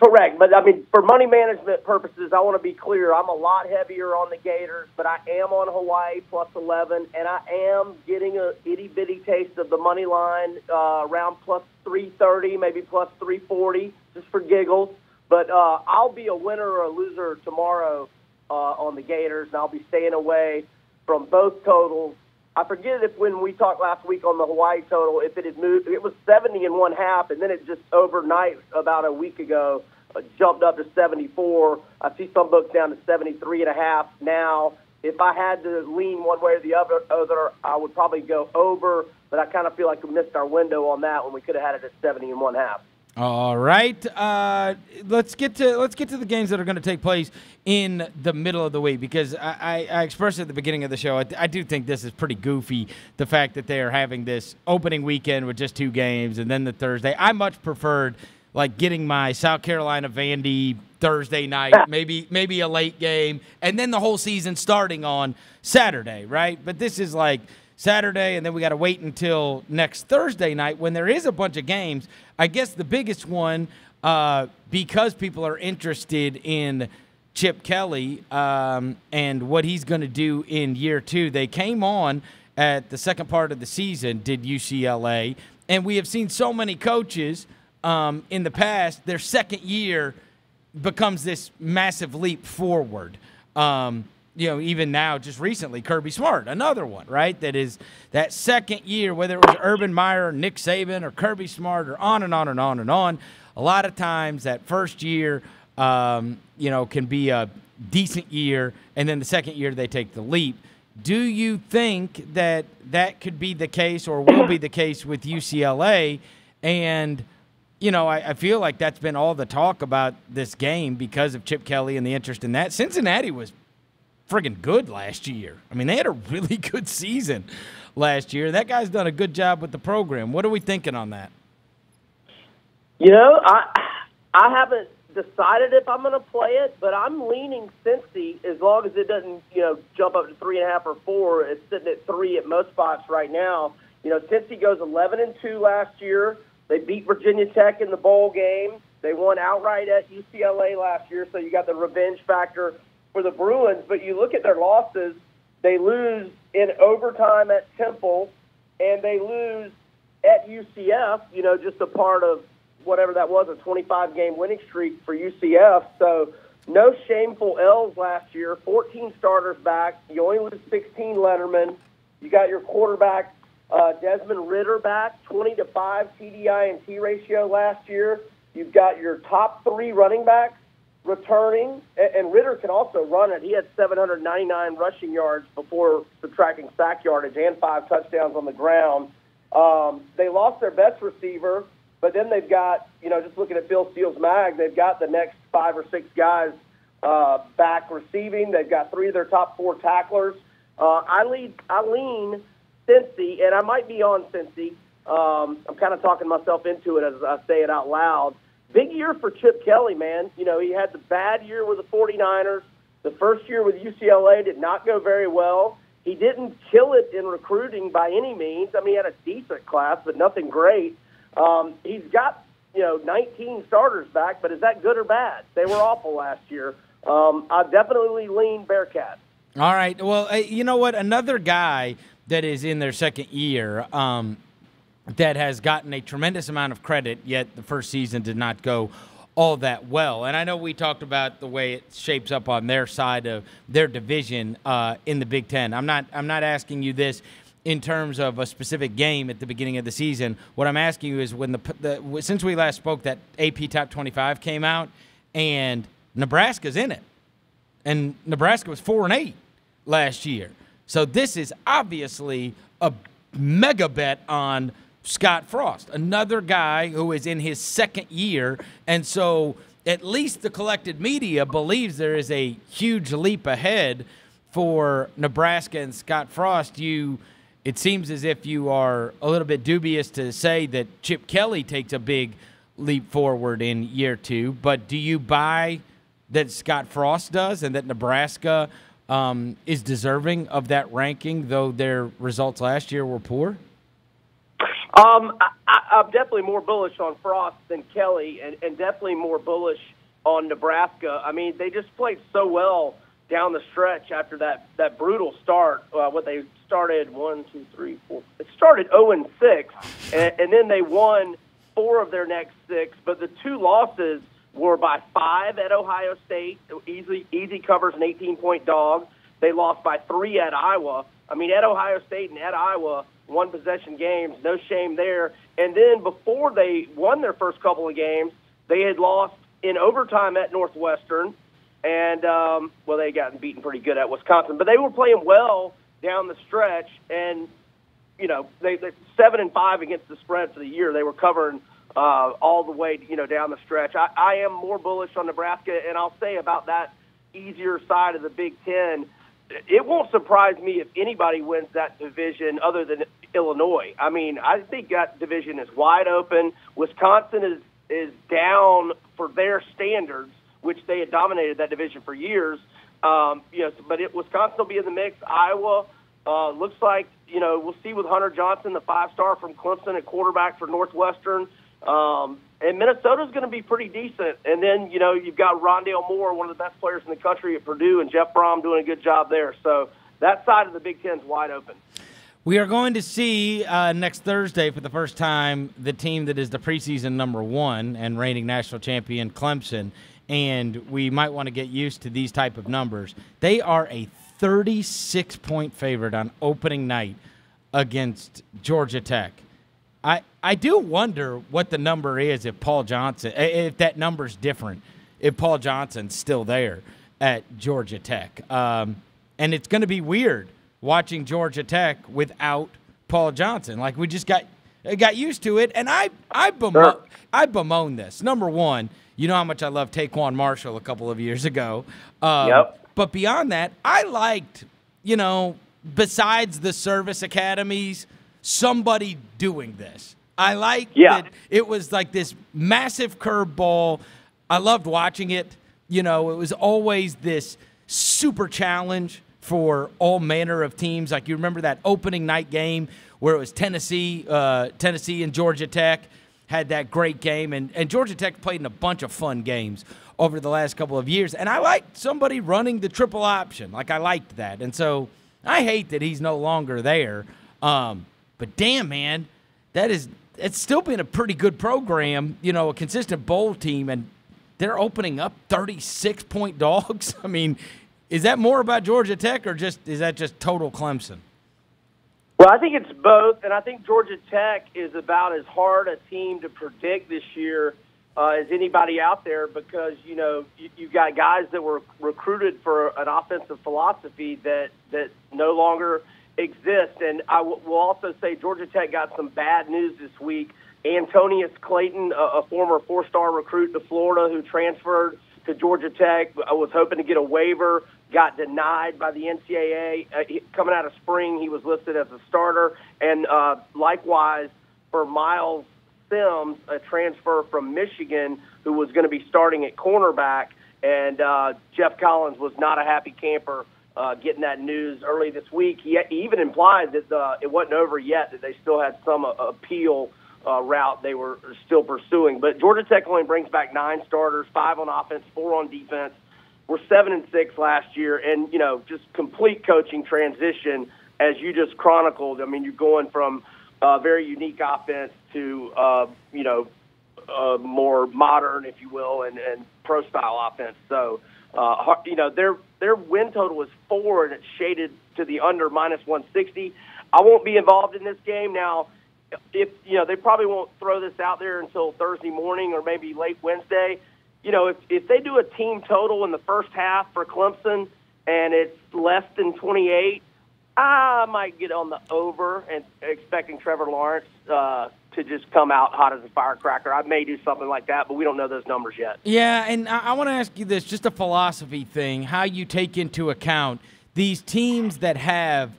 Correct, but I mean, for money management purposes, I want to be clear. I'm a lot heavier on the Gators, but I am on Hawaii plus eleven, and I am getting a itty bitty taste of the money line uh, around plus three thirty, maybe plus three forty, just for giggles. But uh, I'll be a winner or a loser tomorrow uh, on the Gators, and I'll be staying away from both totals. I forget if when we talked last week on the Hawaii total, if it had moved, it was seventy and one half, and then it just overnight about a week ago uh, jumped up to seventy-four. I see some books down to seventy-three and a half now. If I had to lean one way or the other, other I would probably go over, but I kind of feel like we missed our window on that when we could have had it at seventy and one half. All right, uh, let's get to let's get to the games that are going to take place in the middle of the week because I, I, I expressed at the beginning of the show I, I do think this is pretty goofy, the fact that they are having this opening weekend with just two games and then the Thursday. I much preferred like getting my South Carolina Vandy Thursday night, maybe maybe a late game, and then the whole season starting on Saturday, right? But this is like Saturday, and then we got to wait until next Thursday night when there is a bunch of games. I guess the biggest one, uh, because people are interested in Chip Kelly um, and what he's going to do in year two, they came on at the second part of the season, did U C L A, and we have seen so many coaches um, in the past, their second year becomes this massive leap forward. Um You know, even now, just recently, Kirby Smart, another one, right? That is that second year, whether it was Urban Meyer, Nick Saban, or Kirby Smart, or on and on and on and on. A lot of times that first year, um, you know, can be a decent year, and then the second year they take the leap. Do you think that that could be the case or will be the case with U C L A? And, you know, I, I feel like that's been all the talk about this game because of Chip Kelly and the interest in that. Cincinnati was friggin' good last year. I mean, they had a really good season last year. That guy's done a good job with the program. What are we thinking on that? You know, I I haven't decided if I'm going to play it, but I'm leaning Cincy as long as it doesn't, you know, jump up to three and a half or four. It's sitting at three at most spots right now. You know, Cincy goes eleven and two last year. They beat Virginia Tech in the bowl game. They won outright at U C L A last year, so you got the revenge factor for the Bruins, but you look at their losses, they lose in overtime at Temple, and they lose at U C F, you know, just a part of whatever that was, a twenty-five game winning streak for U C F. So no shameful L's last year, fourteen starters back. You only lose sixteen Letterman. You got your quarterback Uh, Desmond Ridder back, twenty to five T D I and T ratio last year. You've got your top three running backs returning, and, and Ridder can also run it. He had seven hundred ninety-nine rushing yards before subtracting sack yardage and five touchdowns on the ground. Um, they lost their best receiver, but then they've got, you know, just looking at Bill Steele's mag, they've got the next five or six guys uh, back receiving. They've got three of their top four tacklers. Uh, I, lead, I lean Cincy, and I might be on Cincy. Um, I'm kind of talking myself into it as I say it out loud. Big year for Chip Kelly, man. You know, he had the bad year with the 49ers. The first year with U C L A did not go very well. He didn't kill it in recruiting by any means. I mean, he had a decent class, but nothing great. Um, he's got, you know, nineteen starters back, but is that good or bad? They were awful last year. Um, I definitely lean Bearcats. All right. Well, you know what? Another guy that is in their second year um, that has gotten a tremendous amount of credit, yet the first season did not go all that well. And I know we talked about the way it shapes up on their side of their division uh, in the Big Ten. I'm not, I'm not asking you this in terms of a specific game at the beginning of the season. What I'm asking you is when the, the since we last spoke, that A P Top twenty-five came out, and Nebraska's in it, and Nebraska was four and eight last year. So this is obviously a mega bet on Scott Frost, another guy who is in his second year, and so at least the collected media believes there is a huge leap ahead for Nebraska and Scott Frost. You, it seems as if you are a little bit dubious to say that Chip Kelly takes a big leap forward in year two, but do you buy that Scott Frost does and that Nebraska um, is deserving of that ranking, though their results last year were poor? Um, I, I'm definitely more bullish on Frost than Kelly, and, and definitely more bullish on Nebraska. I mean, they just played so well down the stretch after that, that brutal start. Uh, what they started one, two, three, four. It started zero and six, and then they won four of their next six. But the two losses were by five at Ohio State, easy easy covers an eighteen point dog. They lost by three at Iowa. I mean, at Ohio State and at Iowa, one possession games, no shame there. And then before they won their first couple of games, they had lost in overtime at Northwestern, and um, well, they had gotten beaten pretty good at Wisconsin. But they were playing well down the stretch, and you know, they, they seven and five against the spread for the year. They were covering uh, all the way, you know, down the stretch. I, I am more bullish on Nebraska, and I'll say about that easier side of the Big Ten. It won't surprise me if anybody wins that division other than Illinois. I mean, I think that division is wide open. Wisconsin is, is down for their standards, which they had dominated that division for years. Um, you know, but it, Wisconsin will be in the mix. Iowa uh, looks like, you know, we'll see with Hunter Johnson, the five-star from Clemson, at quarterback for Northwestern. Um, and Minnesota's going to be pretty decent. And then, you know, you've got Rondale Moore, one of the best players in the country at Purdue, and Jeff Brom doing a good job there. So that side of the Big Ten is wide open. We are going to see uh, next Thursday for the first time the team that is the preseason number one and reigning national champion, Clemson. And we might want to get used to these type of numbers. They are a thirty-six point favorite on opening night against Georgia Tech. I, I do wonder what the number is if Paul Johnson, if that number's different, if Paul Johnson's still there at Georgia Tech. Um, and it's going to be weird watching Georgia Tech without Paul Johnson. Like, we just got got used to it. And I, I, bemo- I bemoan this. Number one, you know how much I love Taquan Marshall a couple of years ago. Um, yep. But beyond that, I liked, you know, besides the service academies, somebody doing this. I like yeah. that it was like this massive curveball. I loved watching it. You know, it was always this super challenge for all manner of teams. Like, you remember that opening night game where it was Tennessee, uh, Tennessee and Georgia Tech had that great game. And, and Georgia Tech played in a bunch of fun games over the last couple of years. And I liked somebody running the triple option. Like, I liked that. And so I hate that he's no longer there. Um, But damn, man, that is it's still been a pretty good program, you know, a consistent bowl team, and they're opening up thirty-six point dogs. I mean, is that more about Georgia Tech, or just is that just total Clemson? Well, I think it's both, and I think Georgia Tech is about as hard a team to predict this year uh, as anybody out there because, you know, you, you've got guys that were recruited for an offensive philosophy that, that no longer exists. And I w- will also say Georgia Tech got some bad news this week. Antonius Clayton, a, a former four-star recruit to Florida who transferred to Georgia Tech, was hoping to get a waiver, got denied by the N C double A. Uh, he, coming out of spring, he was listed as a starter. And uh, likewise, for Miles Sims, a transfer from Michigan, who was going to be starting at cornerback, and uh, Jeff Collins was not a happy camper uh, getting that news early this week. He, he even implied that uh, it wasn't over yet, that they still had some uh, appeal Uh, route they were still pursuing. But Georgia Tech only brings back nine starters, five on offense, four on defense. We're seven and six last year, and, you know, just complete coaching transition, as you just chronicled. I mean, you're going from a uh, very unique offense to, uh, you know, uh, more modern, if you will, and, and pro-style offense. So, uh, you know, their their win total is four, and it's shaded to the under minus one sixty. I won't be involved in this game now. If you know, they probably won't throw this out there until Thursday morning or maybe late Wednesday. You know, if if they do a team total in the first half for Clemson and it's less than twenty-eight, I might get on the over and expecting Trevor Lawrence uh, to just come out hot as a firecracker. I may do something like that, but we don't know those numbers yet. Yeah, and I, I want to ask you this, just a philosophy thing, how you take into account these teams that have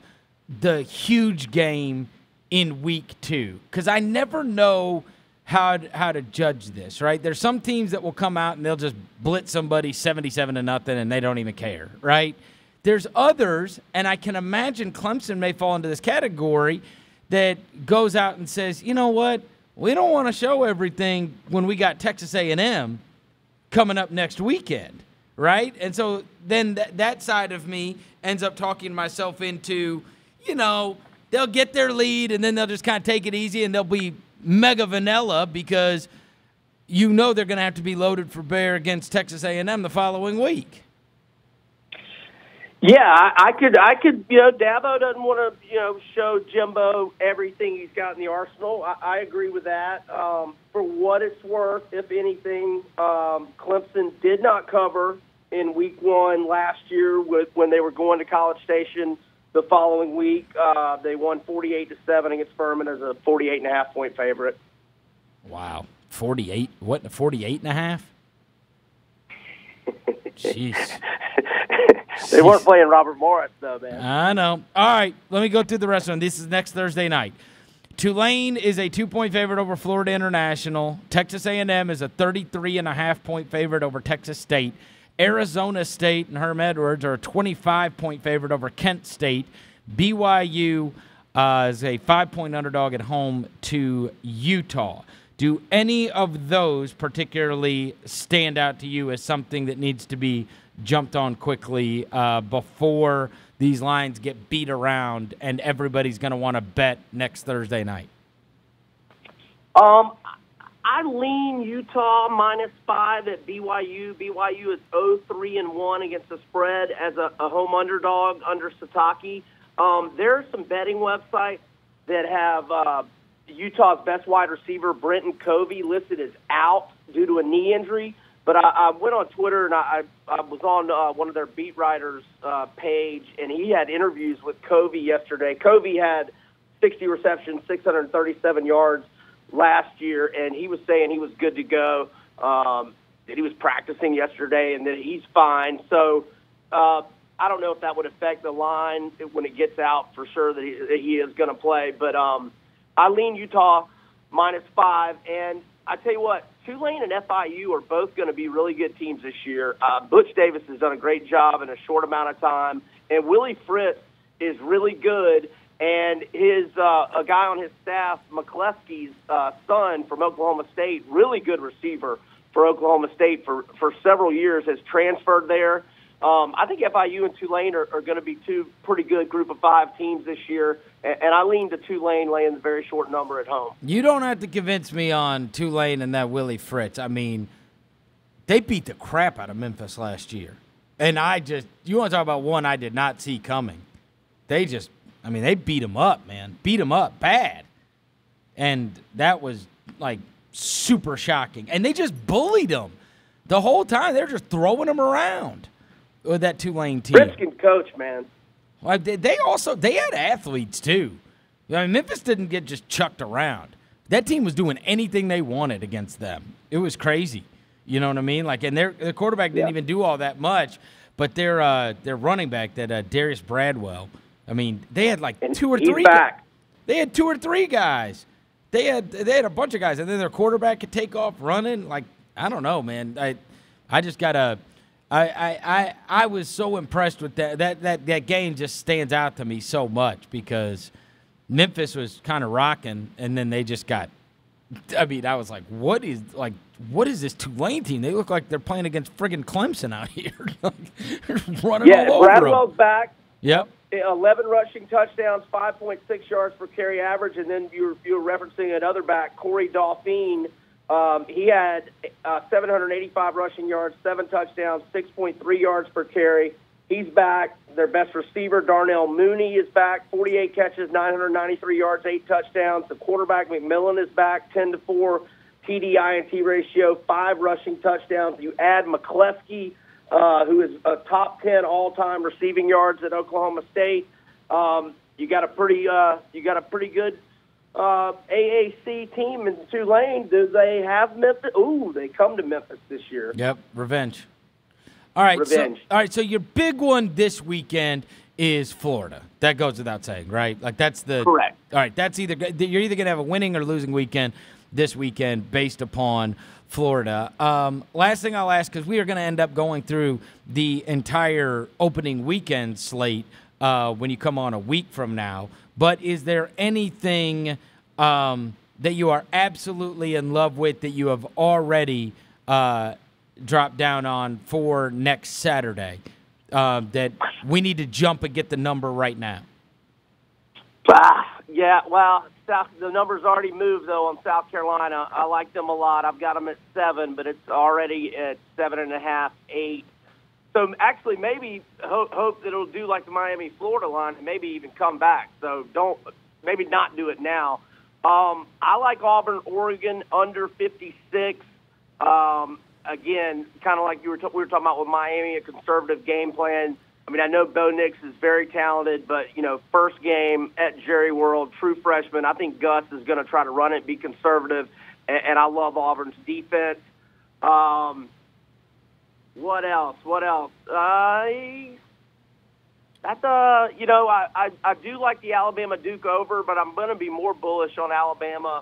the huge game in week two, because I never know how to, how to judge this, right? There's some teams that will come out and they'll just blitz somebody seventy-seven to nothing and they don't even care, right? There's others, and I can imagine Clemson may fall into this category, that goes out and says, you know what, we don't want to show everything when we got Texas A and M coming up next weekend, right? And so then th- that side of me ends up talking myself into, you know, they'll get their lead, and then they'll just kind of take it easy, and they'll be mega vanilla because you know they're going to have to be loaded for bear against Texas A and M the following week. Yeah, I, I could, I could, you know, Dabo doesn't want to, you know, show Jimbo everything he's got in the arsenal. I, I agree with that. Um, for what it's worth, if anything, um, Clemson did not cover in week one last year with when they were going to College Station. The following week, uh, they won forty-eight to seven against Furman as a forty-eight and a half point favorite. Wow. forty-eight? What, forty-eight and a half? Jeez. Jeez. They weren't playing Robert Morris, though, man. I know. All right, let me go through the rest of them. This is next Thursday night. Tulane is a two-point favorite over Florida International. Texas A and M is a thirty-three and a half point favorite over Texas State. Arizona State and Herm Edwards are a twenty-five point favorite over Kent State. B Y U uh, is a five point underdog at home to Utah. Do any of those particularly stand out to you as something that needs to be jumped on quickly uh, before these lines get beat around and everybody's going to want to bet next Thursday night? Um. I lean Utah minus five at B Y U. B Y U is oh three and one against the spread as a, a home underdog under Sataki. Um, there are some betting websites that have uh, Utah's best wide receiver, Brenton Covey, listed as out due to a knee injury. But I, I went on Twitter, and I, I was on uh, one of their beat writers' uh, page, and he had interviews with Covey yesterday. Covey had sixty receptions, six hundred thirty-seven yards last year, and he was saying he was good to go, um, that he was practicing yesterday and that he's fine. So uh, I don't know if that would affect the line when it gets out for sure that he, that he is going to play. But um, I lean Utah minus five. And I tell you what, Tulane and F I U are both going to be really good teams this year. Uh, Butch Davis has done a great job in a short amount of time, and Willie Fritz is really good. And his uh, a guy on his staff, McCleskey's uh, son from Oklahoma State, really good receiver for Oklahoma State for, for several years, has transferred there. Um, I think F I U and Tulane are, are going to be two pretty good group of five teams this year, and, and I lean to Tulane laying a very short number at home. You don't have to convince me on Tulane and that Willie Fritz. I mean, they beat the crap out of Memphis last year. And I just – you want to talk about one I did not see coming. They just – I mean, they beat him up, man. Beat him up bad. And that was, like, super shocking. And they just bullied him the whole time. They're just throwing him around with that Tulane team. Risking coach, man. Well, they also they had athletes, too. I mean, Memphis didn't get just chucked around. That team was doing anything they wanted against them. It was crazy. You know what I mean? Like, and their, their quarterback didn't yeah. even do all that much. But their uh, their running back, that uh, Darius Bradwell, I mean, they had like and two or three. Back. Gu- they had two or three guys. They had they had a bunch of guys, and then their quarterback could take off running. Like, I don't know, man. I I just gotta. I I, I, I was so impressed with that. that. That that game just stands out to me so much because Memphis was kind of rocking, and then they just got. I mean, I was like, what is like, what is this Tulane team? They look like they're playing against friggin' Clemson out here, like, running yeah, all over them. Yeah, Bradwell's back. Yep. eleven rushing touchdowns, five point six yards per carry average, and then you were, you were referencing another back, Corey Dauphine. Um, he had uh, seven hundred eighty-five rushing yards, seven touchdowns, six point three yards per carry. He's back. Their best receiver, Darnell Mooney, is back, forty-eight catches, nine hundred ninety-three yards, eight touchdowns. The quarterback, McMillan, is back, ten to four T D I N T ratio, five rushing touchdowns. You add McCleskey, Uh, who is a top ten all-time receiving yards at Oklahoma State? Um, you got a pretty, uh, you got a pretty good uh, A A C team in Tulane. Do they have Memphis? Ooh, they come to Memphis this year. Yep, revenge. All right, revenge. So, all right. So your big one this weekend is Florida. That goes without saying, right? Like that's the correct. All right, that's either you're either gonna have a winning or losing weekend this weekend based upon Florida. Um, last thing I'll ask, because we are going to end up going through the entire opening weekend slate uh, when you come on a week from now, but is there anything um, that you are absolutely in love with that you have already uh, dropped down on for next Saturday uh, that we need to jump and get the number right now? Ah, yeah, well... South, the number's already moved, though, on South Carolina. I like them a lot. I've got them at seven, but it's already at seven and a half, eight. So, actually, maybe hope, hope that it'll do like the Miami-Florida line and maybe even come back. So, don't maybe not do it now. Um, I like Auburn, Oregon, under fifty-six. Um, again, kind of like you were t- we were talking about with Miami, a conservative game plan. I mean, I know Bo Nix is very talented, but, you know, first game at Jerry World, true freshman. I think Gus is going to try to run it, be conservative, and, and I love Auburn's defense. Um, what else? What else? Uh, that's, uh, you know, I, I, I do like the Alabama-Duke over, but I'm going to be more bullish on Alabama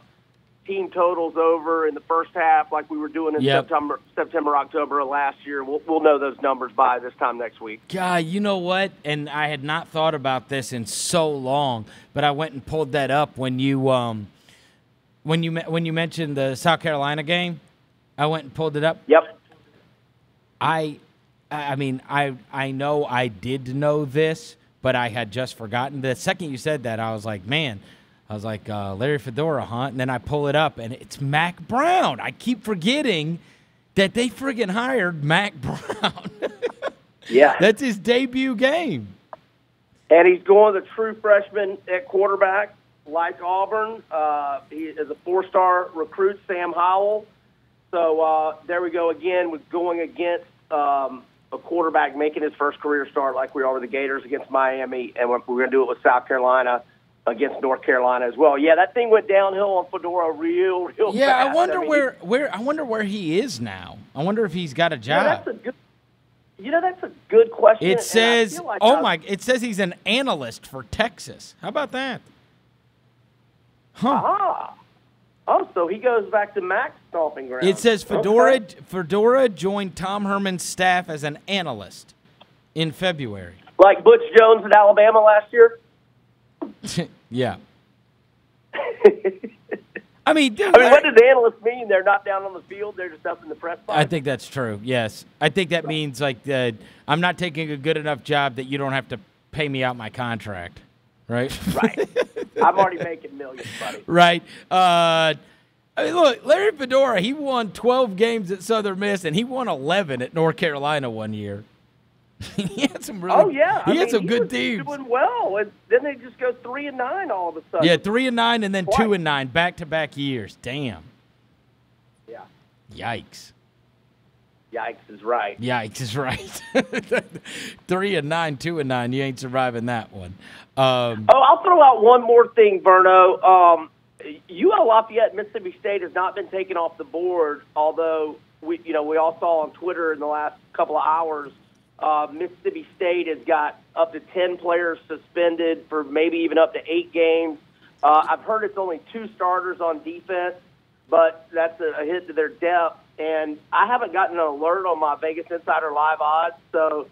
team totals over in the first half like we were doing in yep. September, September, October of last year. We'll, we'll know those numbers by this time next week. God, you know what? And I had not thought about this in so long, but I went and pulled that up when you um, when you when you mentioned the South Carolina game. I went and pulled it up. Yep. I, I mean, I I know I did know this, but I had just forgotten. The second you said that, I was like, man. I was like, uh, Larry Fedora, huh? And then I pull it up, and it's Mack Brown. I keep forgetting that they friggin' hired Mack Brown. Yeah. That's his debut game. And he's going the true freshman at quarterback, like Auburn. Uh, he is a four-star recruit, Sam Howell. So uh, there we go again with going against um, a quarterback making his first career start like we are with the Gators against Miami, and we're, we're going to do it with South Carolina against North Carolina as well. Yeah, that thing went downhill on Fedora real, real yeah, fast. Yeah, I wonder I mean, where, where I wonder where he is now. I wonder if he's got a job. Yeah, that's a good, you know, that's a good question. It says, like oh my, it says he's an analyst for Texas. How about that? Huh. Uh-huh. Oh, so he goes back to Mack's stomping ground. It says Fedora okay. Fedora joined Tom Herman's staff as an analyst in February. Like Butch Jones at Alabama last year? Yeah. I mean, dude, I mean, what does analysts mean? They're not down on the field; they're just up in the press box. I think that's true. Yes, I think that means like the, I'm not taking a good enough job that you don't have to pay me out my contract, right? Right. I'm already making millions, buddy. Right. Uh, I mean, look, Larry Fedora. He won twelve games at Southern Miss, and he won eleven at North Carolina one year. He had some really. Oh yeah, he I had mean, some he good was teams. Doing well, and then they just go three and nine all of a sudden. Yeah, three and nine, and then Twice. two and nine, back to back years. Damn. Yeah. Yikes. Yikes is right. Yikes is right. Three and nine, two and nine. You ain't surviving that one. Um, oh, I'll throw out one more thing, Verno. Um, U L Lafayette, Mississippi State has not been taken off the board, although we, you know, we all saw on Twitter in the last couple of hours. Uh, Mississippi State has got up to ten players suspended for maybe even up to eight games. Uh, I've heard it's only two starters on defense, but that's a, a hit to their depth. And I haven't gotten an alert on my Vegas Insider Live odds, so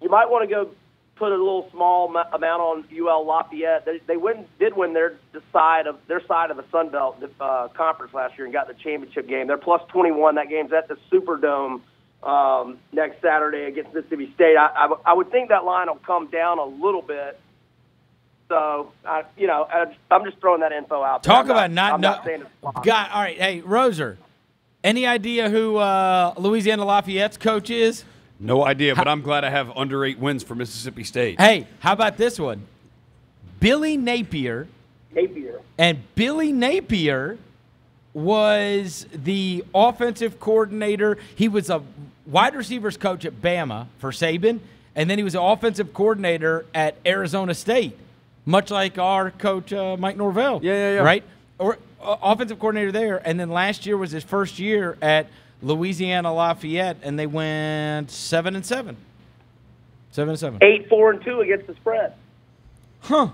you might want to go put a little small amount on U L Lafayette. They, they win, did win their side of their side of the Sun Belt uh, Conference last year and got the championship game. They're plus twenty-one. That game's at the Superdome. Um, next Saturday against Mississippi State. I, I, I would think that line will come down a little bit. So, I, you know, I, I'm just throwing that info out there. Talk I'm about not, not, not no, God, all right, hey, Roser, any idea who uh, Louisiana Lafayette's coach is? No idea, but how, I'm glad I have under eight wins for Mississippi State. Hey, how about this one? Billy Napier. Napier. And Billy Napier was the offensive coordinator. He was a wide receivers coach at Bama for Saban, and then he was an offensive coordinator at Arizona State, much like our coach uh, Mike Norvell. Yeah, yeah, yeah. Right? Or uh, offensive coordinator there, and then last year was his first year at Louisiana Lafayette, and they went seven and seven, seven and seven, eight four and two against the spread. Huh?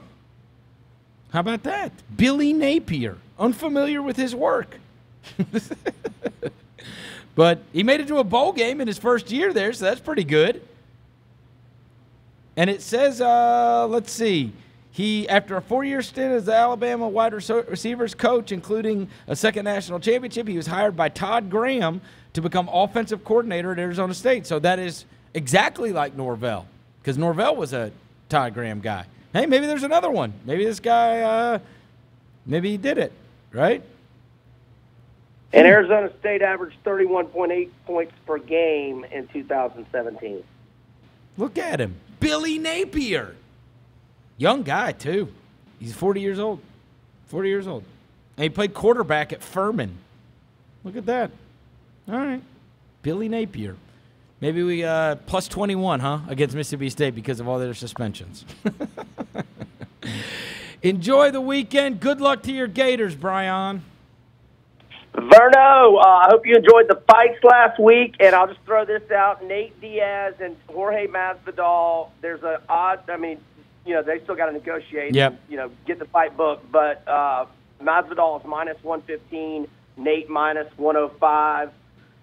How about that, Billy Napier? Unfamiliar with his work. But he made it to a bowl game in his first year there, so that's pretty good. And it says, uh, let's see, he, after a four-year stint as the Alabama wide receivers coach, including a second national championship, he was hired by Todd Graham to become offensive coordinator at Arizona State. So that is exactly like Norvell, because Norvell was a Todd Graham guy. Hey, maybe there's another one. Maybe this guy, uh, maybe he did it. Right? And Arizona State averaged thirty-one point eight points per game in two thousand seventeen. Look at him. Billy Napier. Young guy, too. He's forty years old. forty years old. And he played quarterback at Furman. Look at that. All right. Billy Napier. Maybe we uh, plus twenty-one, huh, against Mississippi State because of all their suspensions. Enjoy the weekend. Good luck to your Gators, Brian. Verno, uh, I hope you enjoyed the fights last week, and I'll just throw this out. Nate Diaz and Jorge Masvidal, there's an odd, I mean, you know, they still got to negotiate yep. and, you know, get the fight booked, but uh, Masvidal is minus one fifteen, Nate minus one oh five.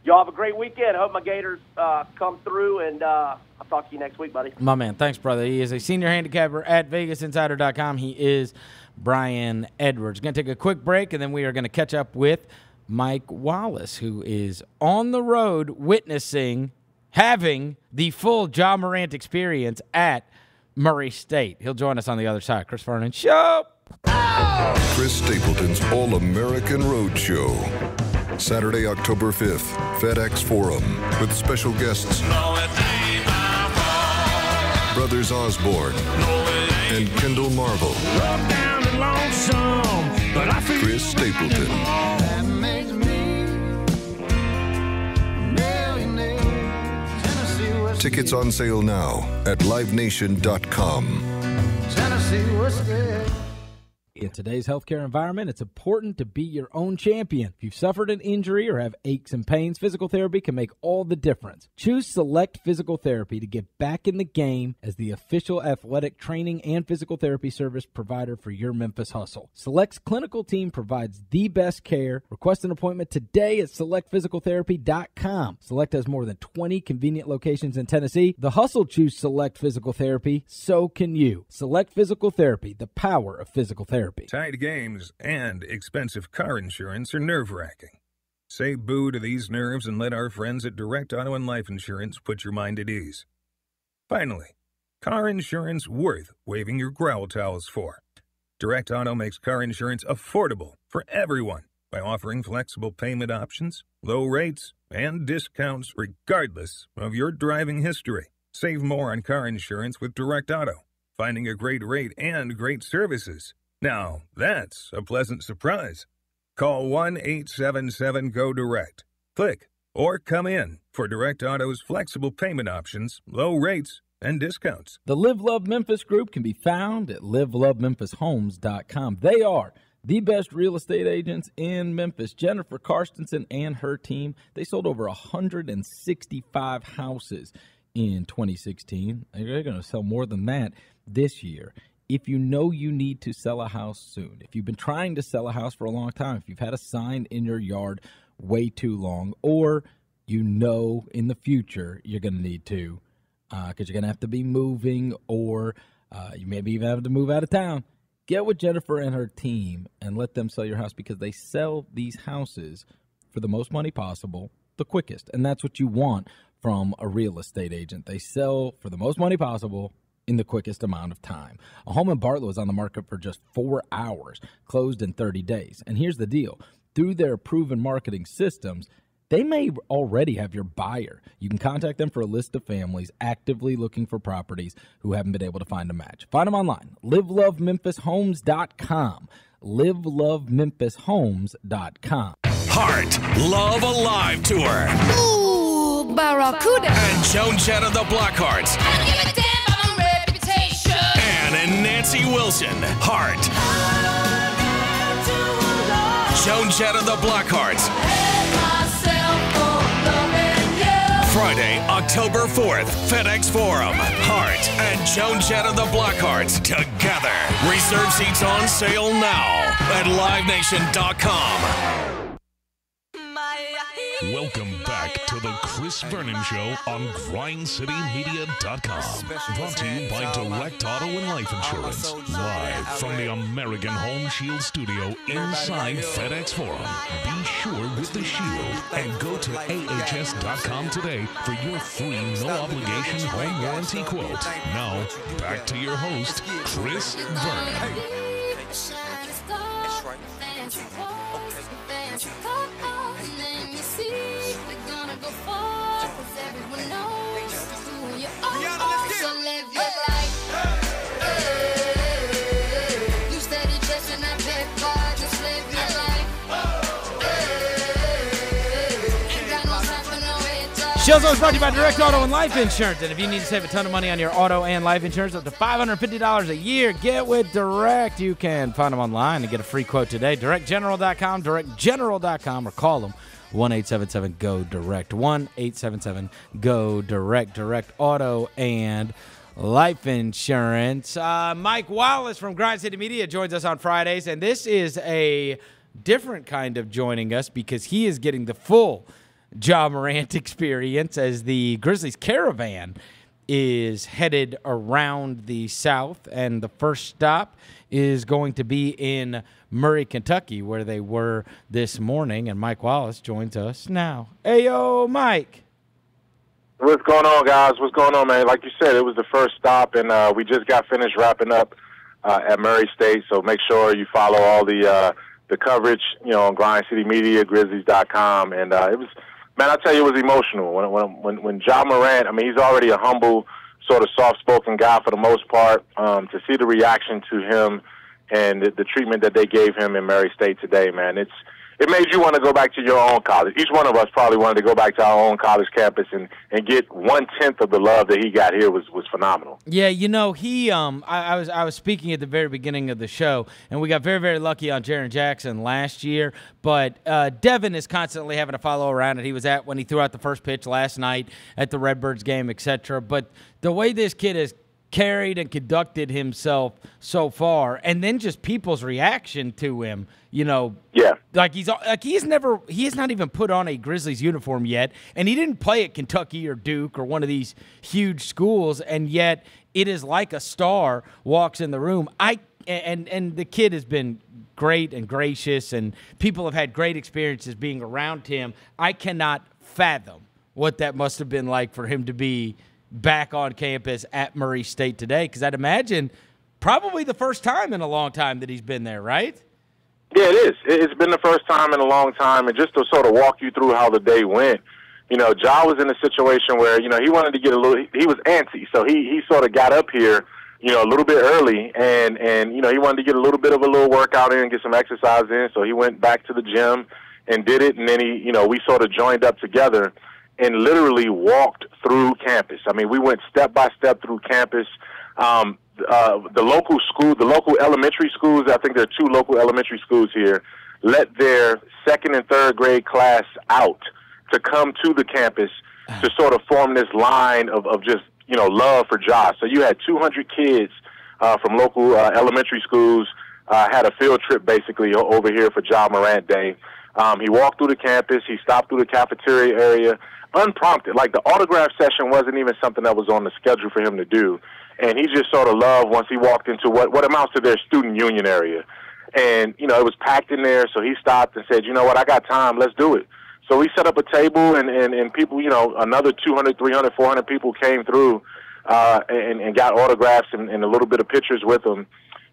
Y'all have a great weekend. I hope my Gators uh, come through, and uh, I'll talk to you next week, buddy. My man. Thanks, brother. He is a senior handicapper at Vegas Insider dot com. He is Brian Edwards. Going to take a quick break, and then we are going to catch up with Mike Wallace, who is on the road witnessing, having the full Ja Morant experience at Murray State. He'll join us on the other side. Chris Vernon Show. Oh! Chris Stapleton's All-American Road Show. Saturday, October fifth, FedEx Forum, with special guests Brothers Osborne and Kendall Marvel. Chris Stapleton. Tickets on sale now at live nation dot com. In today's healthcare environment, it's important to be your own champion. If you've suffered an injury or have aches and pains, physical therapy can make all the difference. Choose Select Physical Therapy to get back in the game as the official athletic training and physical therapy service provider for your Memphis Hustle. Select's clinical team provides the best care. Request an appointment today at select physical therapy dot com. Select has more than twenty convenient locations in Tennessee. The Hustle choose Select Physical Therapy, so can you. Select Physical Therapy, the power of physical therapy. Tight games and expensive car insurance are nerve-wracking. Say boo to these nerves and let our friends at Direct Auto and Life Insurance put your mind at ease. Finally, car insurance worth waving your growl towels for. Direct Auto makes car insurance affordable for everyone by offering flexible payment options, low rates, and discounts regardless of your driving history. Save more on car insurance with Direct Auto, finding a great rate and great services. Now, that's a pleasant surprise. Call one eight seven seven G O Direct. Click or come in for Direct Auto's flexible payment options, low rates, and discounts. The Live Love Memphis group can be found at Live Love Memphis Homes dot com. They are the best real estate agents in Memphis. Jennifer Carstensen and her team, they sold over one hundred sixty-five houses in twenty sixteen. They're going to sell more than that this year. If you know you need to sell a house soon, if you've been trying to sell a house for a long time, if you've had a sign in your yard way too long, or you know in the future you're going to need to, because uh, you're going to have to be moving, or uh, you maybe even have to move out of town, get with Jennifer and her team and let them sell your house, because they sell these houses for the most money possible, the quickest. And that's what you want from a real estate agent. They sell for the most money possible in the quickest amount of time. A home in Bartlett was on the market for just four hours, closed in thirty days. And here's the deal. Through their proven marketing systems, they may already have your buyer. You can contact them for a list of families actively looking for properties who haven't been able to find a match. Find them online, Live Love Memphis Homes dot com, Live Love Memphis Homes dot com. Heart Love Alive Tour. Ooh, Barracuda. And Joan Jett of the Blackhearts. I don't give a damn about my reputation. Ann and Nancy Wilson. Heart. Joan Jett of the Blackhearts. Friday, October fourth, FedEx Forum. Hart and Joan Jett of the Blackhearts together. Reserve seats on sale now at Live Nation dot com. Welcome back to the Chris Vernon Show on Grind City Media dot com. Brought to you by Direct Auto and Life Insurance. Live from the American Home Shield Studio inside FedEx Forum. Be sure with the shield and go to A H S dot com today for your free no-obligation home warranty quote. Now, back to your host, Chris Vernon. Show's always brought to you by Direct Auto and Life Insurance. And if you need to save a ton of money on your auto and life insurance, up to five hundred fifty dollars a year, get with Direct. You can find them online and get a free quote today. Direct General dot com, Direct General dot com, or call them one eight seven seven G O Direct. one eight seven seven G O Direct. Direct Auto and Life Insurance. Uh, Mike Wallace from Grind City Media joins us on Fridays, and this is a different kind of joining us because he is getting the full Ja Morant experience as the Grizzlies caravan is headed around the South, and the first stop is going to be in Murray, Kentucky, where they were this morning, and Mike Wallace joins us now. Hey, yo, Mike. What's going on, guys? What's going on, man? Like you said, it was the first stop, and uh, we just got finished wrapping up uh, at Murray State, so make sure you follow all the uh, the coverage, you know, on Grind City Media, Grizzlies dot com, and uh, it was... Man, I tell you, it was emotional. When when when, when Ja Morant, I mean, he's already a humble, sort of soft-spoken guy for the most part. Um, to see the reaction to him and the, the treatment that they gave him in Murray State today, man, it's it made you want to go back to your own college. Each one of us probably wanted to go back to our own college campus and, and get one-tenth of the love that he got here was, was phenomenal. Yeah, you know, he um, – I, I was I was speaking at the very beginning of the show, and we got very, very lucky on Jaren Jackson last year. But uh, Devin is constantly having to follow around, and he was at when he threw out the first pitch last night at the Redbirds game, et cetera. But the way this kid has carried and conducted himself so far, and then just people's reaction to him, you know, yeah, like he's like he's never he has not even put on a Grizzlies uniform yet, and he didn't play at Kentucky or Duke or one of these huge schools, and yet it is like a star walks in the room. I and and the kid has been great and gracious, and people have had great experiences being around him. I cannot fathom what that must have been like for him to be back on campus at Murray State today, because I'd imagine probably the first time in a long time that he's been there, right? Yeah, it is. It's been the first time in a long time, and just to sort of walk you through how the day went, you know, Ja was in a situation where, you know, he wanted to get a little, he was antsy. So he, he sort of got up here, you know, a little bit early, and, and, you know, he wanted to get a little bit of a little workout in, get some exercise in. So he went back to the gym and did it. And then he, you know, we sort of joined up together and literally walked through campus. I mean, we went step by step through campus. Um, uh, the local school, the local elementary schools, I think there are two local elementary schools here, let their second and third grade class out to come to the campus to sort of form this line of, of just, you know, love for Ja. So you had two hundred kids uh, from local uh, elementary schools uh, had a field trip basically over here for Ja Morant Day. Um, he walked through the campus. He stopped through the cafeteria area, unprompted. Like, the autograph session wasn't even something that was on the schedule for him to do. And he just sort of loved once he walked into what, what amounts to their student union area. And, you know, it was packed in there, so he stopped and said, you know what, I got time, let's do it. So we set up a table, and, and, and people, you know, another two hundred, three hundred, four hundred people came through uh, and, and got autographs and, and a little bit of pictures with them.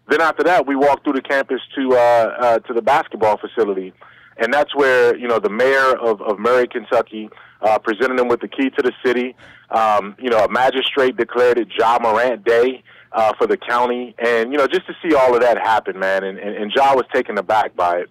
Then after that, we walked through the campus to, uh, uh, to the basketball facility. And that's where, you know, the mayor of, of Murray, Kentucky, uh, presented him with the key to the city. Um, you know, a magistrate declared it Ja Morant Day uh, for the county. And, you know, just to see all of that happen, man, and, and, and Ja was taken aback by it.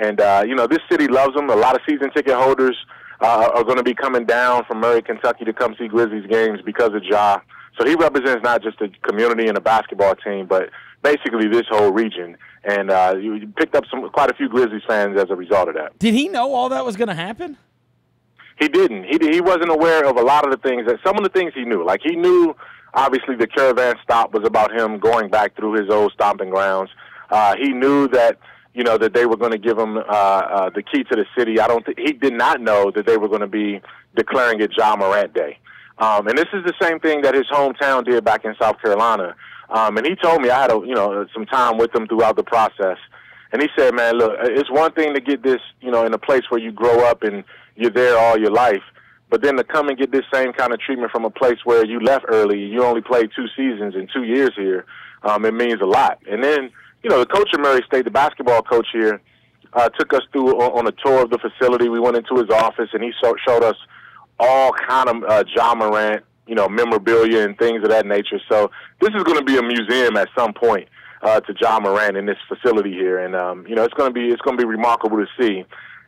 And, uh, you know, this city loves him. A lot of season ticket holders uh, are going to be coming down from Murray, Kentucky to come see Grizzlies games because of Ja. So he represents not just the community and the basketball team, but basically this whole region. And uh, you picked up some quite a few Grizzlies fans as a result of that. Did he know all that was going to happen? He didn't. He did, he wasn't aware of a lot of the things. That some of the things he knew. Like, he knew, obviously, the caravan stop was about him going back through his old stomping grounds. Uh, he knew that, you know, that they were going to give him uh, uh, the key to the city. I don't. Th he did not know that they were going to be declaring it Ja Morant Day. Um, and this is the same thing that his hometown did back in South Carolina. Um, and he told me, I had a, you know, some time with him throughout the process. And he said, man, look, it's one thing to get this, you know, in a place where you grow up and you're there all your life. But then to come and get this same kind of treatment from a place where you left early, you only played two seasons in two years here, um, it means a lot. And then, you know, the coach at Murray State, the basketball coach here, uh, took us through on, on a tour of the facility. We went into his office, and he so showed us all kind of uh, Ja Morant, you know, memorabilia and things of that nature. So this is going to be a museum at some point uh, to Ja Morant in this facility here, and um, you know, it's going to be it's going to be remarkable to see.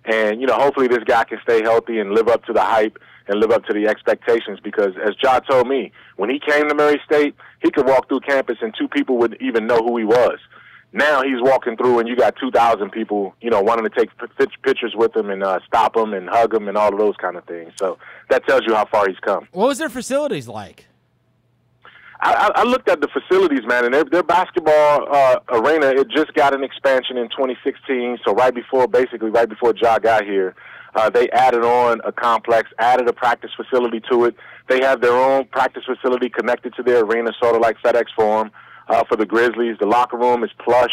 And you know, hopefully this guy can stay healthy and live up to the hype and live up to the expectations. Because as Ja told me, when he came to Murray State, he could walk through campus and two people wouldn't even know who he was. Now he's walking through, and you got two thousand people, you know, wanting to take pictures with him and uh, stop him and hug him and all of those kind of things. So that tells you how far he's come. What was their facilities like? I, I looked at the facilities, man, and their, their basketball uh, arena, it just got an expansion in twenty sixteen. So right before, basically right before Ja got here, uh, they added on a complex, added a practice facility to it. They have their own practice facility connected to their arena, sort of like FedEx Forum. Uh, for the Grizzlies, the locker room is plush.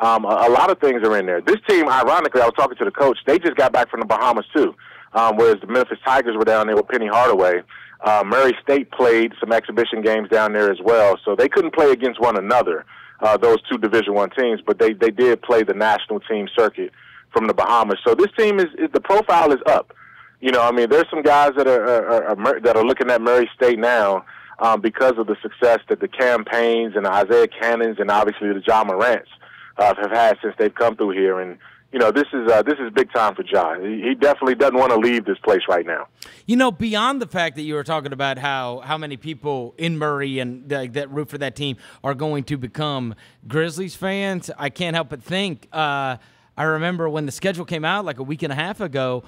Um, a, a lot of things are in there. This team, ironically, I was talking to the coach, they just got back from the Bahamas too, um, whereas the Memphis Tigers were down there with Penny Hardaway. Uh, Murray State played some exhibition games down there as well, so they couldn't play against one another, uh, those two Division One teams, but they, they did play the national team circuit from the Bahamas. So this team, is, is the profile is up. You know, I mean, there's some guys that are, are, are, that are looking at Murray State now, Um, because of the success that the campaigns and the Isaiah Cannons and obviously the Ja Morants uh, have had since they've come through here. And, you know, this is uh, this is big time for Ja. He definitely doesn't want to leave this place right now. You know, beyond the fact that you were talking about how, how many people in Murray and the, that root for that team are going to become Grizzlies fans, I can't help but think, uh, I remember when the schedule came out like a week and a half ago,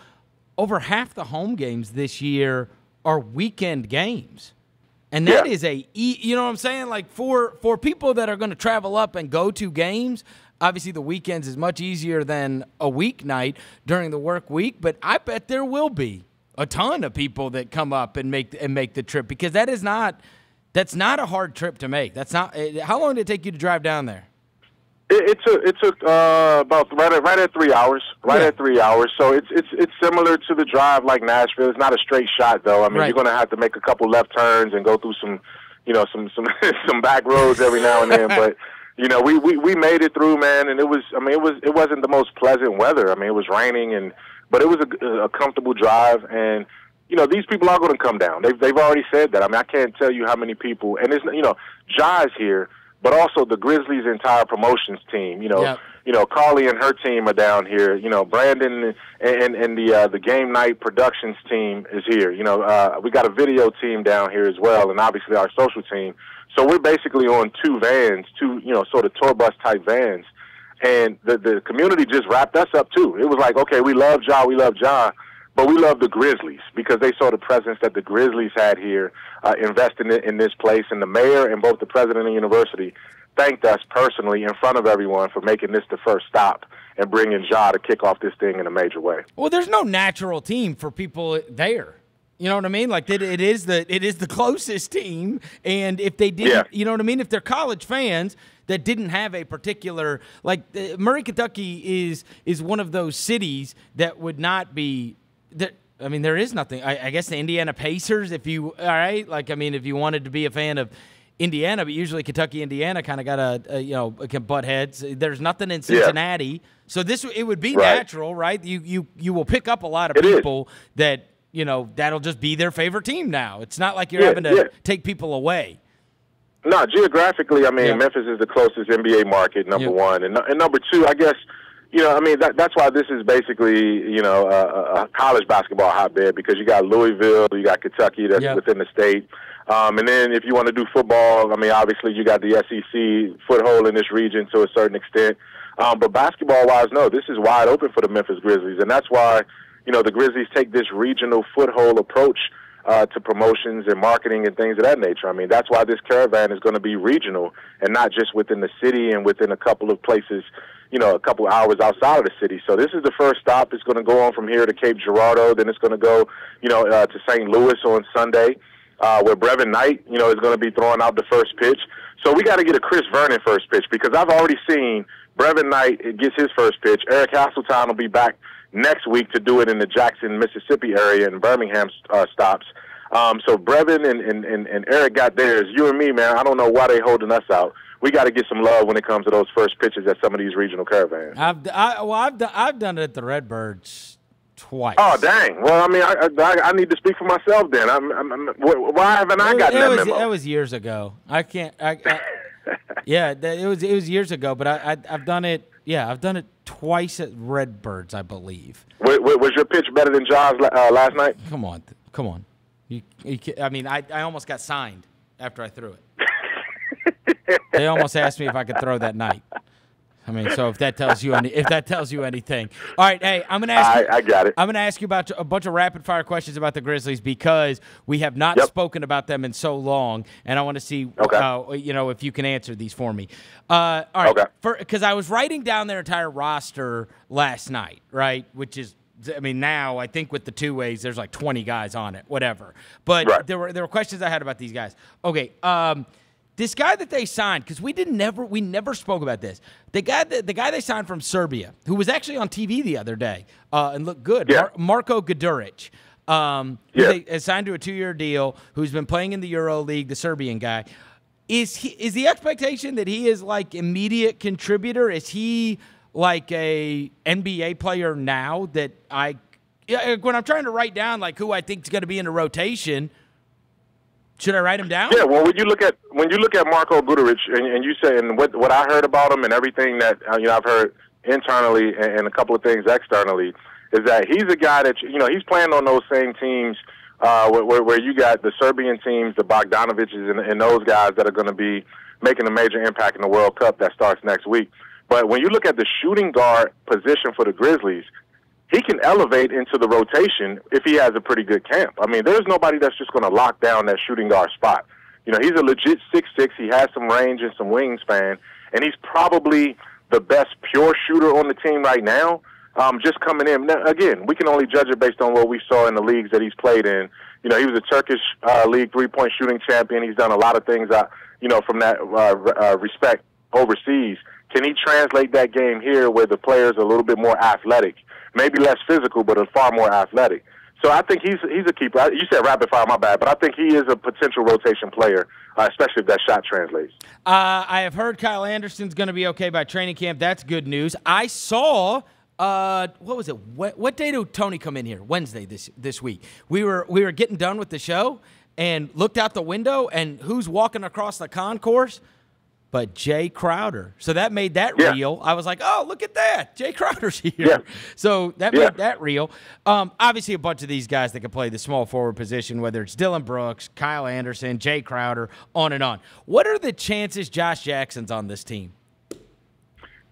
over half the home games this year are weekend games. And that yeah. is a, you know what I'm saying? Like, for, for people that are going to travel up and go to games, obviously the weekends is much easier than a weeknight during the work week, but I bet there will be a ton of people that come up and make, and make the trip, because that is not, that's not a hard trip to make. That's not, how long did it take you to drive down there? It, it took, it took uh, about right at, right at three hours, right yeah. at three hours. So it's it's it's similar to the drive like Nashville. It's not a straight shot though. I mean, right. you're gonna have to make a couple left turns and go through some, you know, some some some back roads every now and then. But you know, we, we we made it through, man. And it was, I mean, it was it wasn't the most pleasant weather. I mean, it was raining, and but it was a, a comfortable drive. And you know, these people are going to come down. They've, they've already said that. I mean, I can't tell you how many people. And, it's, you know, Ja is here, but also the Grizzlies' entire promotions team. You know, yep. you know, Carly and her team are down here. You know, Brandon and, and, and the uh, the game night productions team is here. You know, uh, we got a video team down here as well, and obviously our social team. So we're basically on two vans, two, you know, sort of tour bus-type vans. And the, the community just wrapped us up, too. It was like, okay, we love Ja, we love Ja. But we love the Grizzlies because they saw the presence that the Grizzlies had here, uh, investing in this place. And the mayor and both the president of the university thanked us personally in front of everyone for making this the first stop and bringing Ja to kick off this thing in a major way. Well, there's no natural team for people there. You know what I mean? Like it, it is the it is the closest team. And if they didn't, yeah. you know what I mean? If they're college fans that didn't have a particular, like uh, Murray, Kentucky is is one of those cities that would not be. There, I mean, there is nothing. I, I guess the Indiana Pacers, if you, all right, like, I mean, if you wanted to be a fan of Indiana, but usually Kentucky, Indiana kind of got a, a, you know, can butt heads. There's nothing in Cincinnati. Yeah. So this, it would be right. natural, right? You, you, you will pick up a lot of it people is. that, you know, that'll just be their favorite team now. It's not like you're yeah, having to yeah. take people away. No, geographically, I mean, yeah. Memphis is the closest N B A market, number yeah. one. And, and number two, I guess, you know, I mean, that, that's why this is basically, you know, a, a college basketball hotbed because you got Louisville, you got Kentucky that's yep. within the state. Um, and then if you want to do football, I mean, obviously you got the S E C foothold in this region to a certain extent. Um, but basketball-wise, no, this is wide open for the Memphis Grizzlies. And that's why, you know, the Grizzlies take this regional foothold approach uh, to promotions and marketing and things of that nature. I mean, that's why this caravan is going to be regional and not just within the city and within a couple of places, you know, a couple hours outside of the city. So this is the first stop. It's going to go on from here to Cape Girardeau. Then it's going to go, you know, uh, to Saint Louis on Sunday, uh, where Brevin Knight, you know, is going to be throwing out the first pitch. So we got to get a Chris Vernon first pitch because I've already seen Brevin Knight gets his first pitch. Eric Hasseltine will be back next week to do it in the Jackson, Mississippi area and Birmingham uh, stops. Um, so Brevin and, and, and, and Eric got theirs. You and me, man, I don't know why they holding us out. We got to get some love when it comes to those first pitches at some of these regional caravans. I've I, well, I've done, I've done it at the Redbirds twice. Oh dang! Well, I mean, I I, I need to speak for myself then. I'm, I'm, why haven't I gotten that memo? That was years ago. I can't. I, I, yeah, it was it was years ago. But I, I I've done it. Yeah, I've done it twice at Redbirds, I believe. Wait, wait, was your pitch better than John's uh, last night? Come on, come on. You, you, I mean, I I almost got signed after I threw it. They almost asked me if I could throw that night. I mean, so if that tells you any, if that tells you anything. All right, hey, I'm gonna ask. I, you, I got it. I'm gonna ask you about a bunch of rapid fire questions about the Grizzlies because we have not yep. spoken about them in so long, and I want to see, okay. uh, you know, if you can answer these for me. Uh, all right, because okay. I was writing down their entire roster last night, right? Which is, I mean, now I think with the two ways, there's like twenty guys on it, whatever. But right. there were there were questions I had about these guys. Okay. Um, This guy that they signed, because we didn't never we never spoke about this. The guy that the guy they signed from Serbia, who was actually on T V the other day uh, and looked good, yeah. Mar Marko Gudurić, um, yeah. they signed to a two-year deal, who's been playing in the Euro League, the Serbian guy. Is he, is the expectation that he is like immediate contributor? Is he like a N B A player now? That I when I'm trying to write down like who I think is going to be in a rotation. Should I write him down? Yeah. Well, when you look at when you look at Marko Gudurić and, and you say and what what I heard about him and everything that you know I've heard internally and, and a couple of things externally is that he's a guy that you know he's playing on those same teams uh, where where you got the Serbian teams, the Bogdanovićs, and, and those guys that are going to be making a major impact in the World Cup that starts next week. But when you look at the shooting guard position for the Grizzlies, he can elevate into the rotation if he has a pretty good camp. I mean, there's nobody that's just going to lock down that shooting guard spot. You know, he's a legit six six. He has some range and some wingspan, and he's probably the best pure shooter on the team right now. Um, just coming in now, again, we can only judge it based on what we saw in the leagues that he's played in. You know, he was a Turkish uh, league three-point shooting champion. He's done a lot of things, uh, you know, from that uh, uh, respect overseas. Can he translate that game here where the players are a little bit more athletic? Maybe less physical, but far more athletic. So I think he's he's a keeper. You said rapid fire, my bad, but I think he is a potential rotation player, uh, especially if that shot translates. Uh, I have heard Kyle Anderson's going to be okay by training camp. That's good news. I saw Uh, what was it? What, what day did Tony come in here? Wednesday this this week. We were we were getting done with the show and looked out the window, and who's walking across the concourse but Jay Crowder. So that made that yeah. real. I was like, oh, look at that. Jay Crowder's here. Yeah. So that yeah. made that real. Um, obviously, a bunch of these guys that can play the small forward position, whether it's Dylan Brooks, Kyle Anderson, Jay Crowder, on and on. What are the chances Josh Jackson's on this team?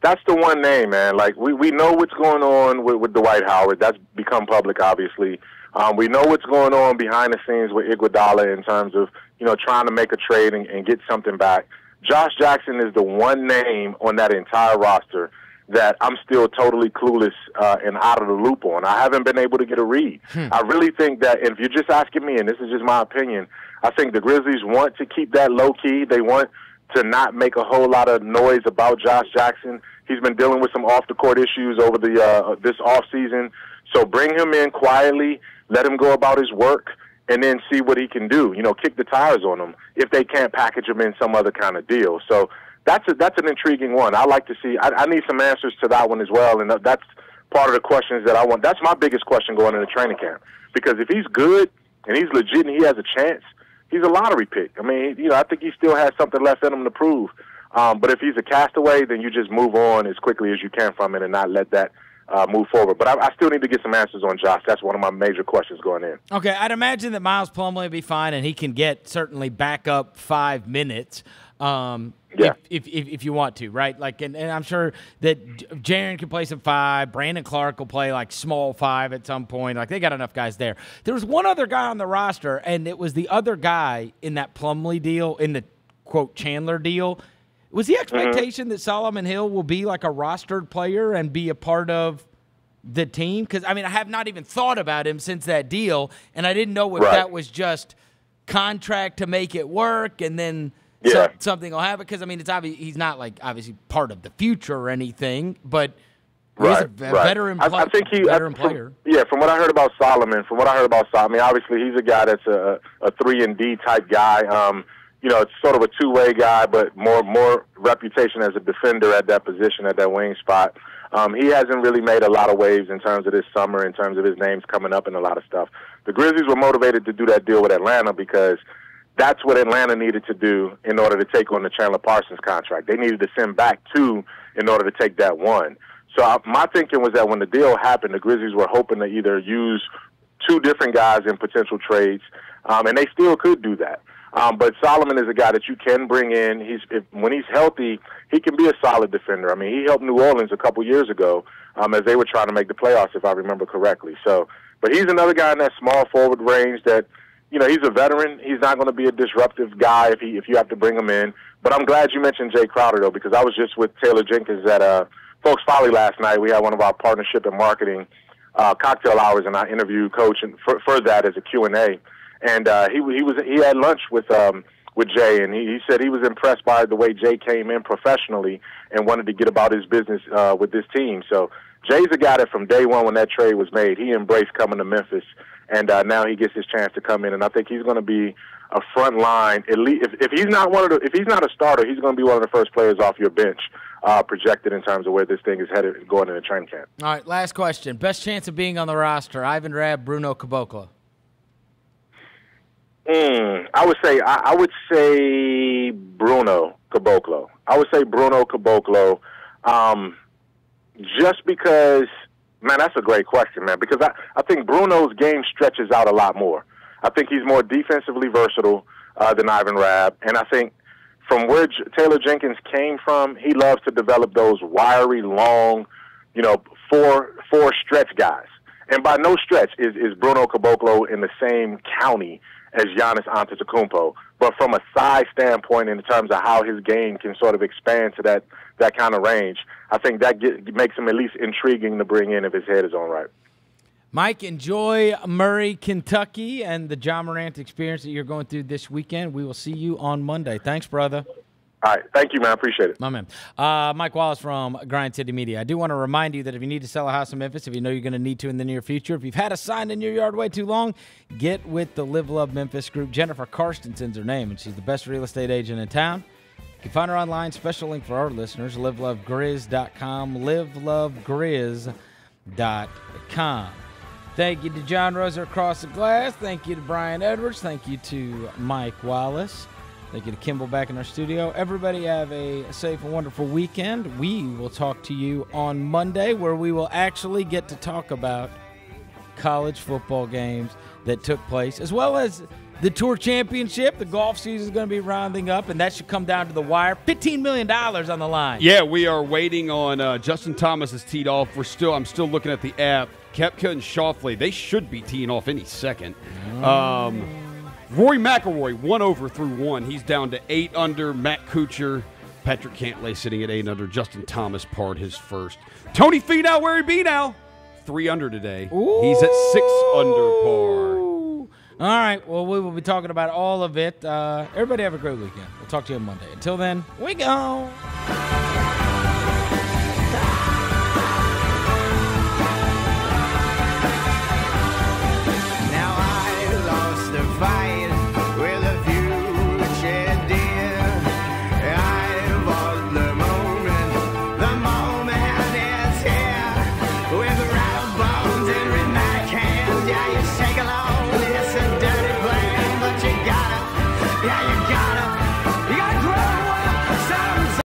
That's the one name, man. Like, we, we know what's going on with, with Dwight Howard. That's become public, obviously. Um, we know what's going on behind the scenes with Iguodala in terms of, you know, trying to make a trade and, and get something back. Josh Jackson is the one name on that entire roster that I'm still totally clueless uh, and out of the loop on. I haven't been able to get a read. Hmm. I really think that, and if you're just asking me, and this is just my opinion, I think the Grizzlies want to keep that low-key. They want to not make a whole lot of noise about Josh Jackson. He's been dealing with some off-the-court issues over the uh, this offseason. So bring him in quietly, let him go about his work, and then see what he can do, you know, kick the tires on him if they can't package him in some other kind of deal. So that's a, that's an intriguing one. I like to see, I, I need some answers to that one as well, and that's part of the questions that I want. That's my biggest question going into training camp, because if he's good and he's legit and he has a chance, he's a lottery pick. I mean, you know, I think he still has something left in him to prove. Um, but if he's a castaway, then you just move on as quickly as you can from it and not let that Uh, move forward. But I, I still need to get some answers on Josh. That's one of my major questions going in. Okay, I'd imagine that Miles Plumlee would be fine, and he can get certainly back up five minutes um, yeah. if, if, if, if you want to, right? Like, and, and I'm sure that Jaren can play some five. Brandon Clark will play, like, small five at some point. Like, they got enough guys there. There was one other guy on the roster, and it was the other guy in that Plumlee deal, in the, quote, Chandler deal. Was the expectation mm-hmm. that Solomon Hill will be like a rostered player and be a part of the team? Because, I mean, I have not even thought about him since that deal, and I didn't know if right. that was just contract to make it work and then yeah. so, something will happen. Because, I mean, it's obvious, he's not, like, obviously part of the future or anything, but right. he's a right. veteran, I, pl I think he, veteran I, from, player. Yeah, from what I heard about Solomon, from what I heard about Solomon, obviously he's a guy that's a, a three and D type guy. Um You know, it's sort of a two-way guy, but more more reputation as a defender at that position, at that wing spot. Um, he hasn't really made a lot of waves in terms of this summer, in terms of his names coming up and a lot of stuff. The Grizzlies were motivated to do that deal with Atlanta because that's what Atlanta needed to do in order to take on the Chandler Parsons contract. They needed to send back two in order to take that one. So I, my thinking was that when the deal happened, the Grizzlies were hoping to either use two different guys in potential trades, um, and they still could do that. Um, but Solomon is a guy that you can bring in. He's if, when he's healthy, he can be a solid defender. I mean, he helped New Orleans a couple years ago um, as they were trying to make the playoffs, if I remember correctly. So, but he's another guy in that small forward range that, you know, he's a veteran. He's not going to be a disruptive guy if he if you have to bring him in. But I'm glad you mentioned Jay Crowder, though, because I was just with Taylor Jenkins at uh, Folks Folly last night. We had one of our partnership and marketing uh, cocktail hours, and I interviewed Coach and for, for that as a Q and A. And uh, he he was he had lunch with um, with Jay, and he, he said he was impressed by the way Jay came in professionally and wanted to get about his business uh, with this team. So Jay's a guy that from day one when that trade was made, he embraced coming to Memphis, and uh, now he gets his chance to come in, and I think he's going to be a front line. At least if, if he's not one of the, if he's not a starter, he's going to be one of the first players off your bench uh, projected in terms of where this thing is headed going into training camp. All right, last question: best chance of being on the roster, Ivan Rabb, Bruno Caboclo. Mm, I would say I, I would say Bruno Caboclo. I would say Bruno Caboclo, um, just because, man, that's a great question, man. Because I, I think Bruno's game stretches out a lot more. I think he's more defensively versatile uh, than Ivan Rabb, and I think from where J Taylor Jenkins came from, he loves to develop those wiry, long, you know, four four stretch guys. And by no stretch is is Bruno Caboclo in the same county as Giannis Antetokounmpo, but from a size standpoint, in terms of how his game can sort of expand to that that kind of range, I think that get, makes him at least intriguing to bring in if his head is on right. Mike, enjoy Murray, Kentucky, and the Ja Morant experience that you're going through this weekend. We will see you on Monday. Thanks, brother. All right. Thank you, man. I appreciate it. My man. Uh, Mike Wallace from Grind City Media. I do want to remind you that if you need to sell a house in Memphis, if you know you're going to need to in the near future, if you've had a sign in your yard way too long, get with the Live Love Memphis group. Jennifer Karstenson's her name, and she's the best real estate agent in town. You can find her online. Special link for our listeners, live love grizz dot com, live love grizz dot com. Grind City Media dot com. Thank you to John Roser across the glass. Thank you to Brian Edwards. Thank you to Mike Wallace. Thank you to Kimball back in our studio. Everybody have a safe and wonderful weekend. We will talk to you on Monday, where we will actually get to talk about college football games that took place, as well as the Tour Championship. The golf season is going to be rounding up, and that should come down to the wire. fifteen million dollars on the line. Yeah, we are waiting on uh, Justin Thomas is teed off. We're still, I'm still looking at the app. Koepka and Schauffele, they should be teeing off any second. Mm. Um... Rory McIlroy, one over through one. He's down to eight under. Matt Kuchar, Patrick Cantlay sitting at eight under. Justin Thomas parred his first. Tony Finau, where he be now? Three under today. Ooh. He's at six under par. All right, well, we will be talking about all of it. Uh, everybody have a great weekend. We'll talk to you on Monday. Until then, we go.